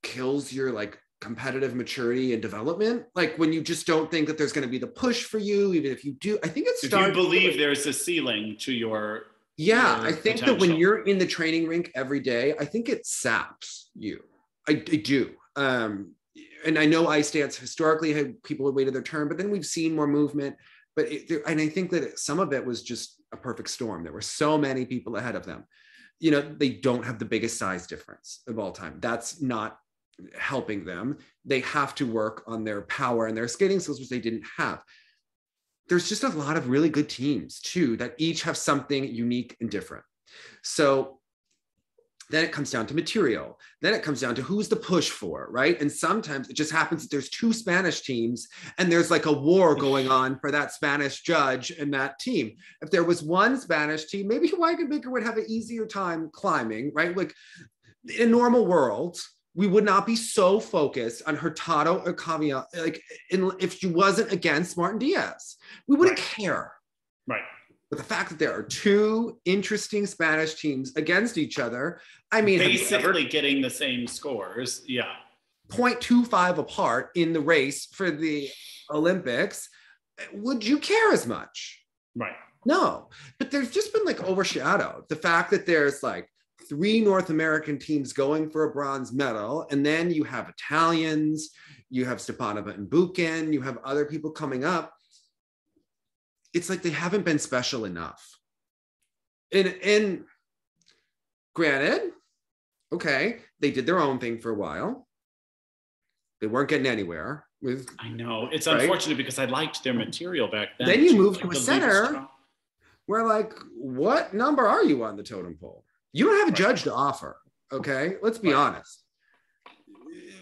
kills your like competitive maturity and development. Like when you just don't think that there's gonna be the push for you, even if you do, I think it's- If you believe there's a ceiling to your- Yeah, I think potential. That when you're in the training rink every day, I think it saps you. I do. And I know ice dance historically had people who waited their turn, but then we've seen more movement. But and I think that some of it was just a perfect storm. There were so many people ahead of them. You know, they don't have the biggest size difference of all time. That's not helping them. They have to work on their power and their skating skills, which they didn't have. There's just a lot of really good teams too that each have something unique and different. So then it comes down to material. Then it comes down to who's the push for, right? And sometimes it just happens that there's two Spanish teams and there's like a war going on for that Spanish judge and that team. If there was one Spanish team, maybe Hawaii and Baker would have an easier time climbing, right? Like in a normal world, we would not be so focused on Hurtado or Kamila, like if she wasn't against Martin Diaz, we wouldn't care. Right. But the fact that there are two interesting Spanish teams against each other, I mean, basically getting the same scores, 0.25 apart in the race for the Olympics, would you care as much? Right. No, but there's just been like overshadowed. The fact that there's like three North American teams going for a bronze medal. And then you have Italians, you have Stepanova and Buchan, you have other people coming up. It's like they haven't been special enough. And granted, okay, they did their own thing for a while. They weren't getting anywhere. I know, it's unfortunate because I liked their material back then. Then you moved to a center where like, what number are you on the totem pole? You don't have a judge to offer, okay? Let's be honest.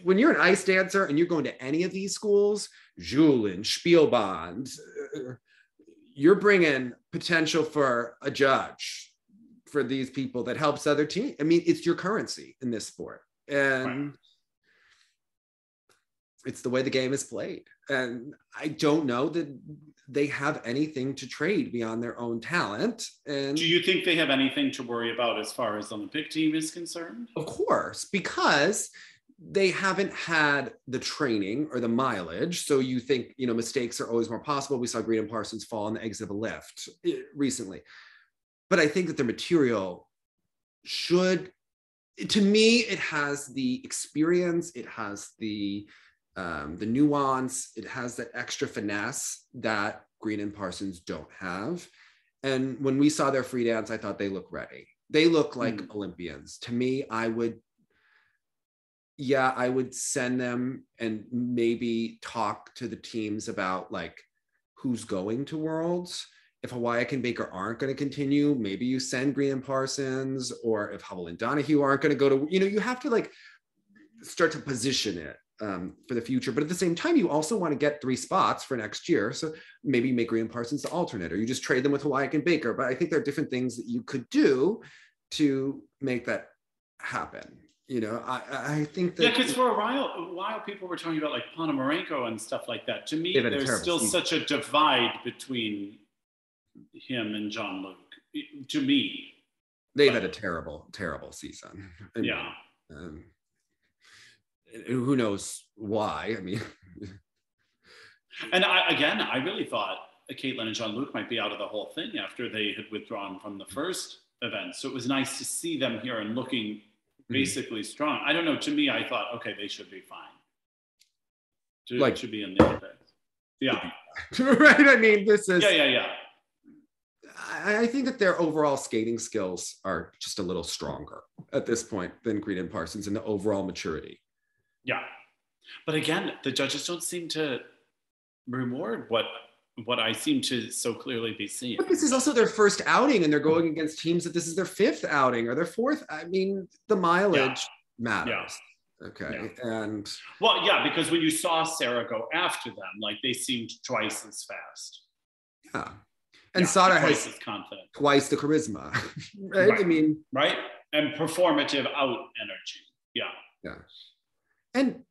When you're an ice dancer and you're going to any of these schools, Julin, Spielband, you're bringing potential for a judge for these people that helps other teams. I mean, it's your currency in this sport. And it's the way the game is played. And I don't know that they have anything to trade beyond their own talent. And do you think they have anything to worry about as far as the Olympic team is concerned? Of course, because they haven't had the training or the mileage. So you think, you know, mistakes are always more possible. We saw Green and Parsons fall on the exit of a lift recently. But I think that their material should, to me, it has the experience, it has the nuance, it has that extra finesse that Green and Parsons don't have. And when we saw their free dance, I thought they looked ready. They look like Olympians. To me, I would send them and maybe talk to the teams about like who's going to Worlds. If Hawaii and Baker aren't going to continue, maybe you send Green and Parsons, or if Hubble and Donahue aren't going to go to, you have to like start to position it for the future. But at the same time, you also want to get 3 spots for next year. So maybe make Green and Parsons the alternate, or you just trade them with Hawaii and Baker. But I think there are different things that you could do to make that happen. I think that... Yeah, because for a while people were talking about like Ponomarenko and stuff like that. To me, there's still such a divide between him and Jean-Luc, to me. They've had a terrible, terrible season. I mean, yeah. Who knows why? I mean... And I really thought Caitlin and Jean-Luc might be out of the whole thing after they had withdrawn from the first event. So it was nice to see them here and looking... basically strong. I don't know. To me, I thought, okay, they should be fine. Should be in the Olympics. Yeah. Right. I mean, this is. Yeah. I think that their overall skating skills are just a little stronger at this point than Green and Parsons, and the overall maturity. Yeah, but again, the judges don't seem to reward what I seem to so clearly be seeing. But this is also their first outing, and they're going against teams that this is their 5th outing or their 4th. I mean, the mileage matters. Yeah. Okay. Yeah. And well, yeah, because when you saw Sarah go after them, like they seemed twice as fast. Yeah. And Sada has twice the charisma. Right? I mean, right. And performative out energy. Yeah. Yeah. And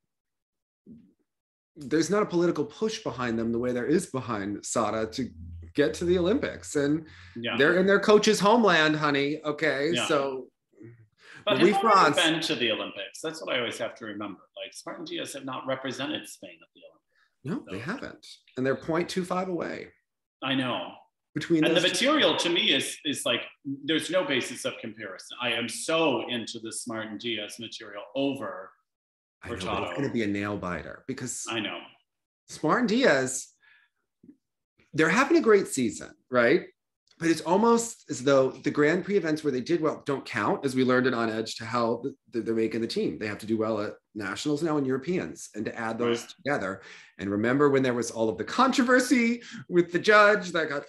there's not a political push behind them the way there is behind Sada to get to the Olympics, and they're in their coach's homeland, honey. Okay. Yeah. So, but we've been to the Olympics. That's what I always have to remember. Like Spartan Dias have not represented Spain at the Olympics. No, they haven't. And they're 0.25 away. I know. And the material to me is like, there's no basis of comparison. I am so into the Spartan Dias material over Hurtado. It's going to be a nail biter because I know Spartan Dias, they're having a great season, right? But it's almost as though the Grand Prix events where they did well don't count, as we learned in On Edge, to how they're making the team. They have to do well at nationals now and Europeans, and to add those together. And remember when there was all of the controversy with the judge that got,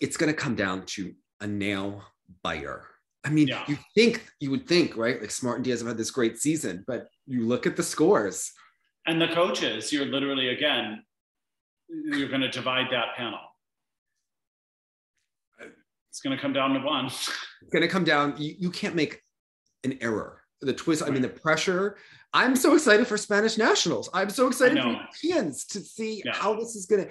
it's going to come down to a nail biter. I mean, you would think, right? Like Spartan Dias have had this great season, but you look at the scores. And the coaches, you're literally, again, you're going to divide that panel. It's going to come down to one. It's going to come down. You can't make an error. The twist, I mean, the pressure. I'm so excited for Spanish nationals. I'm so excited for Europeans to see how this is going to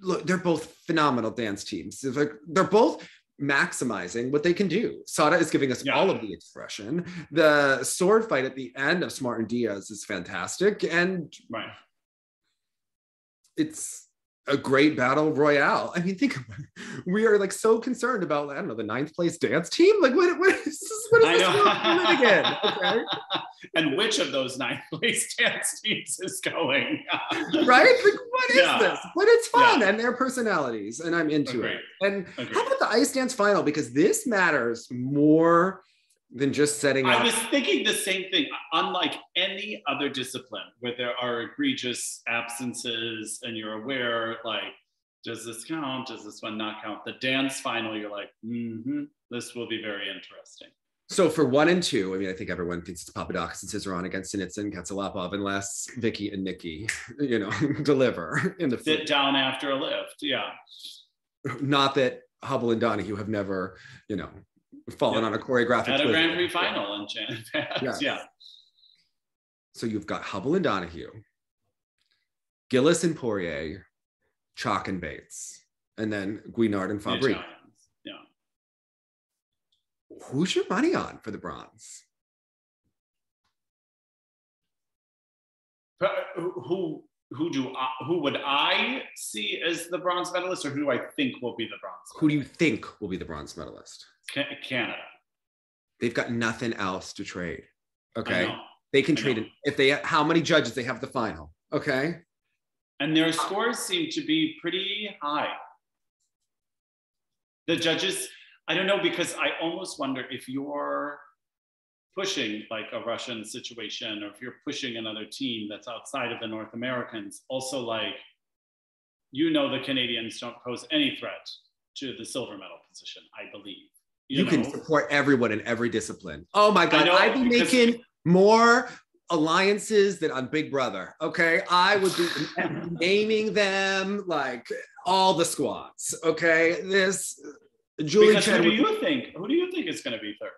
look. They're both phenomenal dance teams. Like, they're both maximizing what they can do. Sada is giving us all of the expression. The sword fight at the end of Spartan Dias is fantastic, and it's a great battle royale. I mean, think about it. We are like so concerned about, I don't know, the 9th place dance team. Like, what is this again? Okay. And which of those 9th place dance teams is going? Right? Like, what is this? But it's fun, and their personalities, and I'm into it. And how about the ice dance final? Because this matters more than just setting up. I was thinking the same thing. Unlike any other discipline where there are egregious absences and you're aware, like, does this count? Does this one not count? The dance final, you're like, this will be very interesting. So for 1 and 2, I mean, I think everyone thinks it's Papadakis and Ciceron against Sinitsin, Katsalapov, unless Vicky and Nikki, deliver in the sit down after a lift. Yeah. Not that Hubble and Donahue have never, fallen on a choreographic at a Grand Prix final in Janet Pass. So you've got Hubble and Donahue, Gillis and Poirier, Chalk and Bates, and then Guinard and Fabry. Who's your money on for the bronze? Who would I see as the bronze medalist, or who do I think will be the bronze medalist? Who do you think will be the bronze medalist? Canada. They've got nothing else to trade. Okay. They can trade it. If they how many judges they have the final. Okay. And their scores seem to be pretty high. The judges, I don't know, because I almost wonder if you're pushing like a Russian situation, or if you're pushing another team that's outside of the North Americans, also like, you know, the Canadians don't pose any threat to the silver medal position, I believe. You can support everyone in every discipline. Oh my God, I'd be making more alliances than on Big Brother, okay? I would be naming them like all the squads, okay? This, Julie Chen. Who do you think is gonna be third?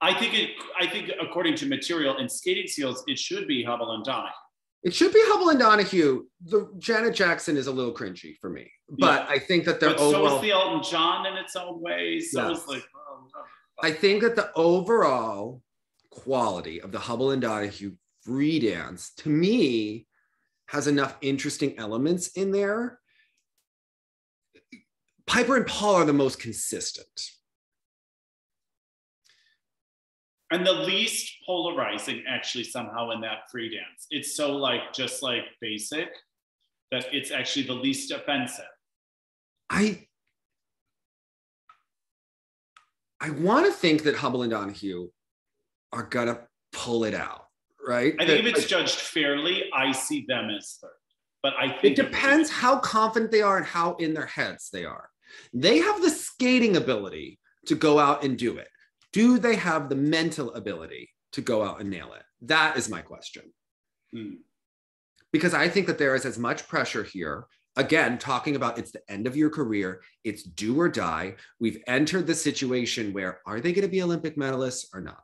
I think according to material and skating seals, it should be Hubble and Donahue. It should be Hubble and Donahue. Janet Jackson is a little cringy for me, but yeah. I think that they're overall. So is the Elton John in its own way. So yes. It's like, oh, no. I think that the overall quality of the Hubble and Donahue free dance, to me, has enough interesting elements in there. Piper and Paul are the most consistent. And the least polarizing, actually, somehow in that free dance. It's so like, just like basic, that it's actually the least offensive. I want to think that Hubble and Donahue are gonna pull it out, right? I think if it's judged fairly, I see them as third, but I think- It depends how confident they are and how in their heads they are. They have the skating ability to go out and do it. Do they have the mental ability to go out and nail it? That is my question. Mm. Because I think that there is as much pressure here, again, talking about it's the end of your career, it's do or die. We've entered the situation where, are they gonna be Olympic medalists or not?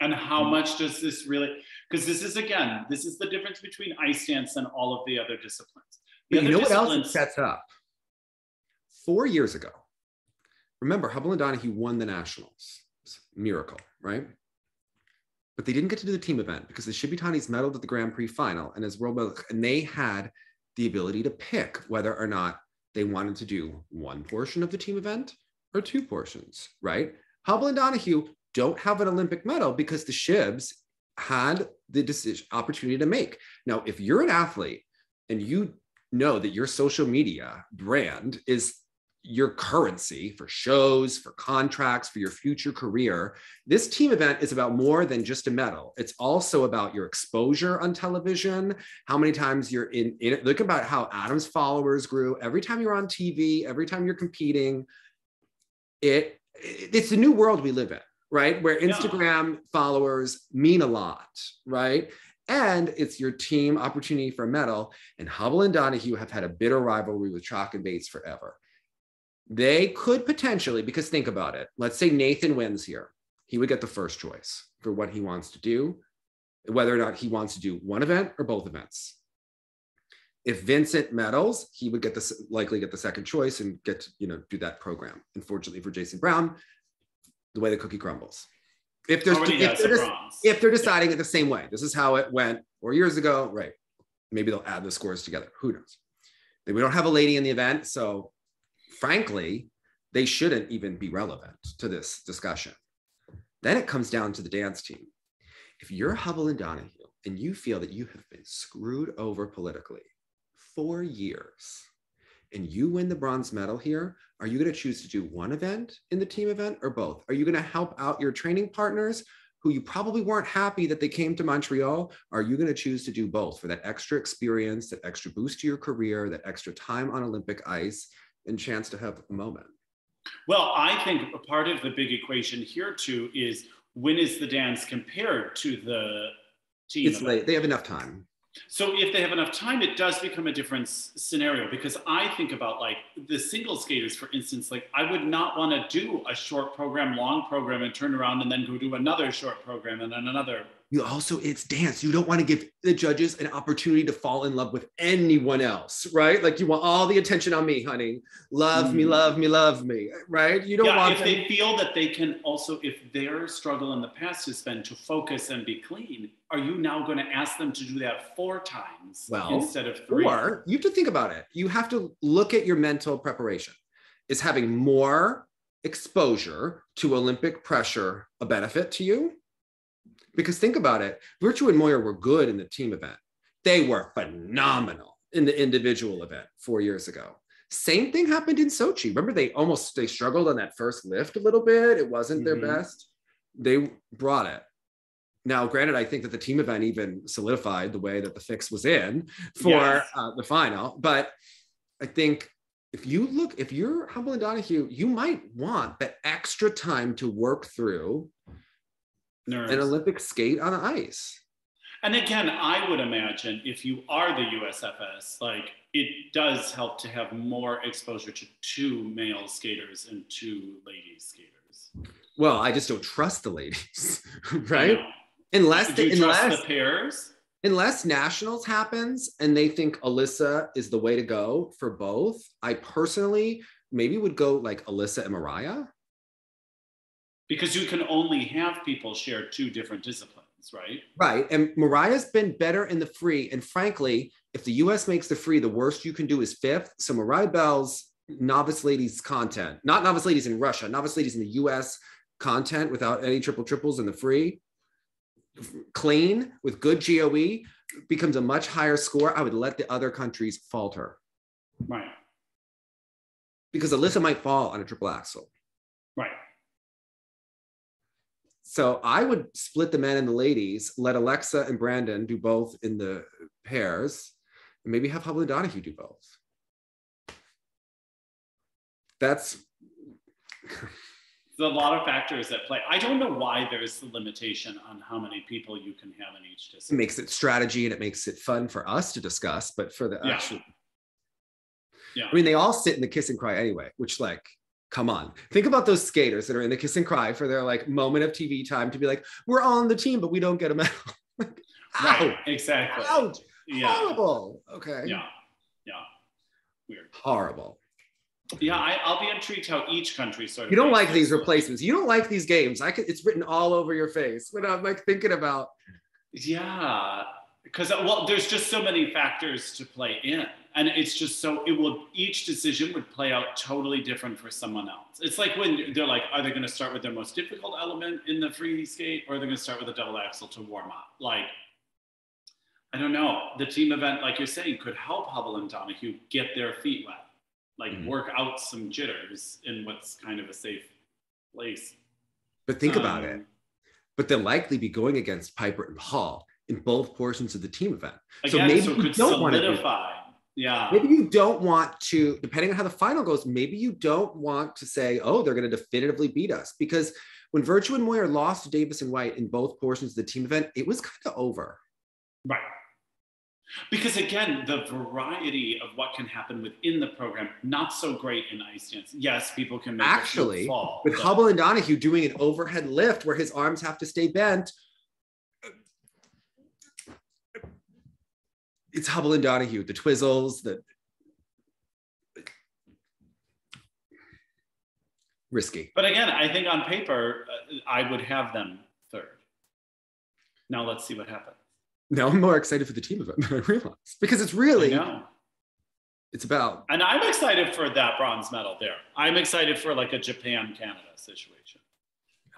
And how much does this really, because this is, again, this is the difference between ice dance and all of the other disciplines. But you know what else it sets up? 4 years ago, remember, Hubble and Donahue won the nationals. It's a miracle, right? But they didn't get to do the team event because the Shibutani's medaled at the Grand Prix final and as world medal, and they had the ability to pick whether or not they wanted to do one portion of the team event or two portions, right? Hubble and Donahue don't have an Olympic medal because the Shibs had the decision opportunity to make. Now, if you're an athlete and you know that your social media brand is your currency for shows, for contracts, for your future career. This team event is about more than just a medal. It's also about your exposure on television, how many times you're in it. Look about how Adam's followers grew. Every time you're on TV, every time you're competing, it's a new world we live in, right? Where Instagram followers mean a lot, right? And it's your team opportunity for a medal. And Hubble and Donahue have had a bitter rivalry with Chalk and Bates forever. They could potentially, because think about it, let's say Nathan wins here. He would get the first choice for what he wants to do, whether or not he wants to do one event or both events. If Vincent medals, he would likely get the second choice and get to, do that program. Unfortunately for Jason Brown, the way the cookie crumbles. If they're deciding it the same way, this is how it went 4 years ago, right? Maybe they'll add the scores together. Who knows? We don't have a lady in the event, so frankly, they shouldn't even be relevant to this discussion. Then it comes down to the dance team. If you're Hubble and Donahue and you feel that you have been screwed over politically for years and you win the bronze medal here, are you going to choose to do one event in the team event or both? Are you going to help out your training partners who you probably weren't happy that they came to Montreal? Are you going to choose to do both for that extra experience, that extra boost to your career, that extra time on Olympic ice, and chance to have a moment? Well, I think a part of the big equation here too is when is the dance compared to the team? It's late, they have enough time. So if they have enough time, it does become a different scenario, because I think about like the single skaters, for instance, like I would not want to do a short program, long program and turn around and then go do another short program and then another. You also, it's dance. You don't want to give the judges an opportunity to fall in love with anyone else, right? Like you want all the attention on me, honey. Love me, love me, love me, right? You don't want if they feel that they can also, if their struggle in the past has been to focus and be clean, are you now going to ask them to do that 4 times instead of 3? Or you have to think about it. You have to look at your mental preparation. Is having more exposure to Olympic pressure a benefit to you? Because think about it, Virtue and Moyer were good in the team event. They were phenomenal in the individual event 4 years ago. Same thing happened in Sochi. Remember, they struggled on that first lift a little bit. It wasn't their best. They brought it. Now, granted, I think that the team event even solidified the way that the fix was in for the final. But I think if you're Humble and Donahue, you might want that extra time to work through an Olympic skate on ice. And again, I would imagine if you are the USFS, like it does help to have more exposure to two male skaters and two ladies skaters. Well, I just don't trust the ladies, right? Unless the pairs? Unless nationals happens and they think Alysa is the way to go for both, I personally maybe would go like Alysa and Mariah. Because you can only have people share two different disciplines, right? Right, and Mariah's been better in the free, and frankly, if the US makes the free, the worst you can do is fifth, so Mariah Bell's novice ladies content, not novice ladies in Russia, novice ladies in the US content without any triples in the free, clean with good GOE becomes a much higher score. I would let the other countries falter, right? Because Alysa might fall on a triple axel, right? So I would split the men and the ladies. Let Alexa and Brandon do both in the pairs, and maybe have Hubble and Donahue do both. That's. There's a lot of factors at play. I don't know why there's the limitation on how many people you can have in each discipline. It makes it strategy and it makes it fun for us to discuss, but for the actual... Yeah. I mean, they all sit in the kiss and cry anyway, which like, come on. Think about those skaters that are in the kiss and cry for their like moment of TV time to be like, we're on the team, but we don't get them out. Like, right, exactly. Ouch. Yeah. Horrible. Okay. Yeah, yeah. Weird. Horrible. Yeah, I'll be intrigued how each country sort of... You don't like these replacements. You don't like these games. It's written all over your face when I'm like thinking about... Yeah, because there's just so many factors to play in. And it's just each decision would play out totally different for someone else. It's like when they're like, are they going to start with their most difficult element in the free skate or are they going to start with a double axel to warm up? Like, I don't know. The team event, like you're saying, could help Hubble and Donahue get their feet wet. Like work out some jitters in what's kind of a safe place. But think about it. But they'll likely be going against Piper and Hall in both portions of the team event. Again, so maybe you don't want to. Yeah. Maybe you don't want to, depending on how the final goes, maybe you don't want to say, oh, they're going to definitively beat us. Because when Virtue and Moyer lost to Davis and White in both portions of the team event, it was kind of over. Right. Because again, the variety of what can happen within the program, not so great in ice dance. Yes, people can make actually fall, with Hubble and Donahue doing an overhead lift where his arms have to stay bent. It's Hubble and Donahue, the twizzles, the risky. But again, I think on paper, I would have them third. Now let's see what happens. Now I'm more excited for the team event than I realized because it's really, it's about. And I'm excited for that bronze medal there. I'm excited for like a Japan-Canada situation.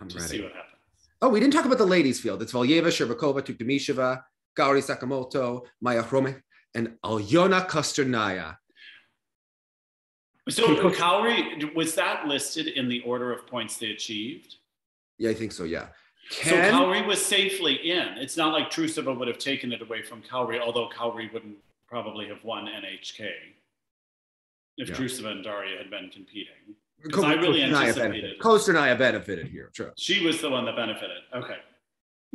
I'm ready. To see what happens. Oh, we didn't talk about the ladies field. It's Valieva, Shcherbakova, Tuktamysheva, Kaori Sakamoto, Maya Khromykh, and Alena Kostornaia. So Kaori, was that listed in the order of points they achieved? Yeah, I think so, yeah. So Kaori was safely in. It's not like Trusova would have taken it away from Kaori, although Kaori wouldn't probably have won NHK if Trusova and Daria had been competing. Because I really anticipated. Kostornaia benefited here. True. She was the one that benefited. Okay.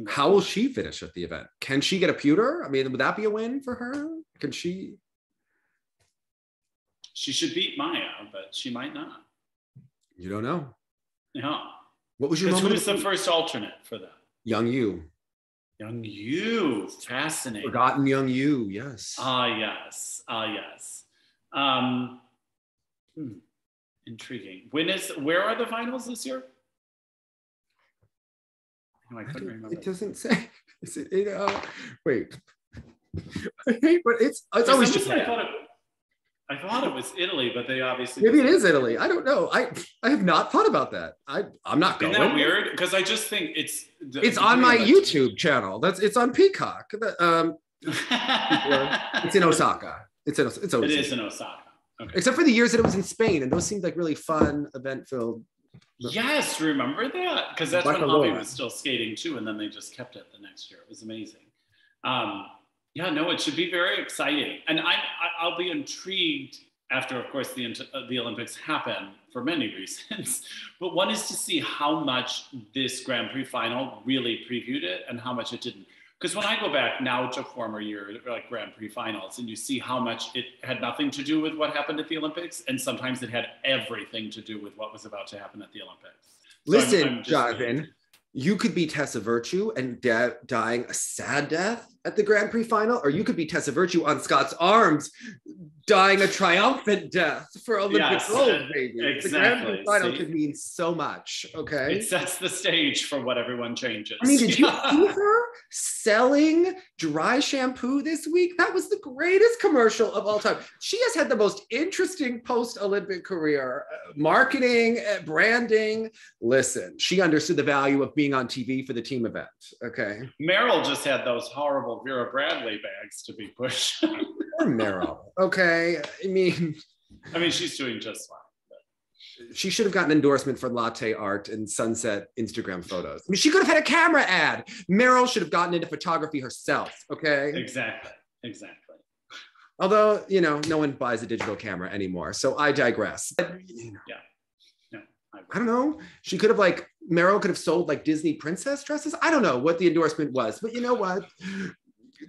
How will she finish at the event? Can she get a pewter? I mean, would that be a win for her? Can she? She should beat Maya, but she might not. You don't know. Yeah. What was your moment? Who was the first alternate for that? Young Yu. Young Yu, fascinating. Forgotten Young Yu, yes. Ah, yes. Intriguing. Where are the finals this year? Oh, I couldn't remember. It doesn't say. Is it? Wait. But it's always just. I thought it was Italy, but they obviously... Maybe it is Italy. I don't know. I have not thought about that. I'm not going. Isn't that weird? Because I just think it's... It's on my YouTube channel. It's on Peacock. It's in Osaka. It is in Osaka. Okay. Except for the years that it was in Spain, and those seemed like really fun, event-filled. Yes, remember that? Because that's when Javi was still skating too, and then they just kept it the next year. It was amazing. Yeah, no, it should be very exciting. And I'll be intrigued after, of course, the Olympics happen for many reasons. But one is to see how much this Grand Prix final really previewed it and how much it didn't. Because when I go back now to former year, like Grand Prix finals, and you see how much it had nothing to do with what happened at the Olympics, and sometimes it had everything to do with what was about to happen at the Olympics. So listen, I'm Jonathan, saying, you could be Tessa Virtue and dying a sad death at the Grand Prix final, or you could be Tessa Virtue on Scott's arms, dying a triumphant death for Olympic gold, baby. Exactly. The Grand Prix final could mean so much, okay? It sets the stage for what everyone changes. I mean, did you see her selling dry shampoo this week? That was the greatest commercial of all time. She has had the most interesting post-Olympic career. Marketing, branding. Listen, she understood the value of being on TV for the team event, okay? Meryl just had those horrible Vera Bradley bags to be pushed. Meryl, okay. I mean, she's doing just fine. But she should have gotten an endorsement for latte art and sunset Instagram photos. I mean, she could have had a camera ad. Meryl should have gotten into photography herself, okay? Exactly. Although, you know, no one buys a digital camera anymore, so I digress. But, you know, I don't know. She could have, like, Meryl could have sold, like, Disney princess dresses. I don't know what the endorsement was, but you know what?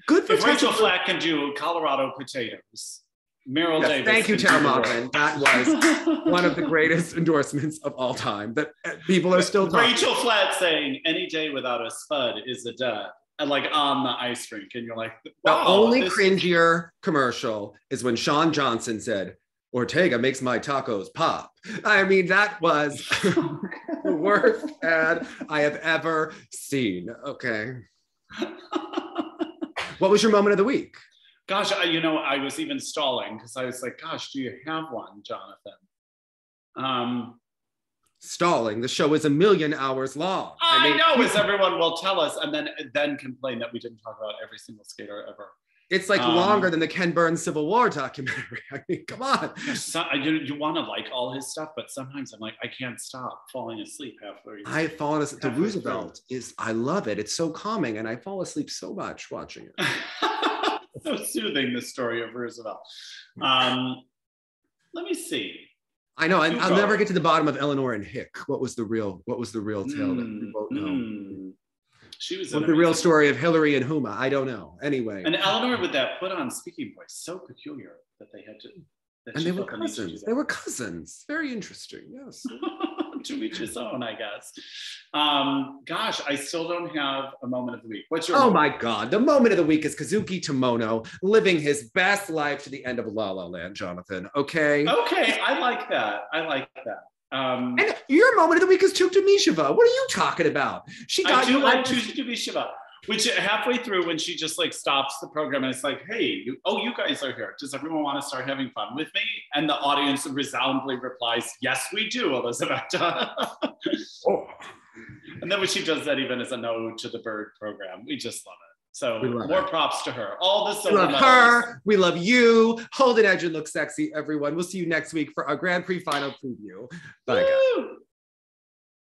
Good for Rachel Flack can do Colorado potatoes. Meryl Davis. Thank you, Tara Moffin. That was one of the greatest endorsements of all time that people are still talking. Rachel Flack saying, any day without a spud is a dud. And, like, on the ice rink. And you're like, wow, the only cringier commercial is when Shawn Johnson said, Ortega makes my tacos pop. I mean, that was the worst ad I have ever seen. Okay. What was your moment of the week? Gosh, I was even stalling because I was like, gosh, do you have one, Jonathan? Stalling. The show is 1 million hours long. I know, as everyone will tell us, and then complain that we didn't talk about every single skater ever. It's like longer than the Ken Burns Civil War documentary. I mean, come on. You want to like all his stuff, but sometimes I'm like, I can't stop falling asleep halfway. I have fallen asleep. The Roosevelt is, I love it. It's so calming, and I fall asleep so much watching it. So soothing, the story of Roosevelt. Let me see. I know, and I'll never get to the bottom of Eleanor and Hick. What was the real tale that we won't know? She was the real story of Hillary and Huma. I don't know. Anyway. And Eleanor with that put on speaking voice, so peculiar that they had to. And they were cousins. They were cousins. Very interesting. Yes. To each his own, I guess. Gosh, I still don't have a moment of the week. What's your moment? My God. The moment of the week is Kazuki Tomono living his best life to the end of La La Land, Jonathan. Okay. Okay. I like that. And your moment of the week is Tuktamysheva. What are you talking about? She got I do like Tuktamysheva, which halfway through when she just like stops the program and it's like, hey, you guys are here. Does everyone want to start having fun with me? And the audience resoundingly replies, yes, we do, Elizaveta. Oh. And then when she does that even as a nod to the bird program, we just love it. So more props to her. All the silver medals. We love her. We love you. Hold an edge and look sexy, everyone. We'll see you next week for our Grand Prix final preview. Bye, guys.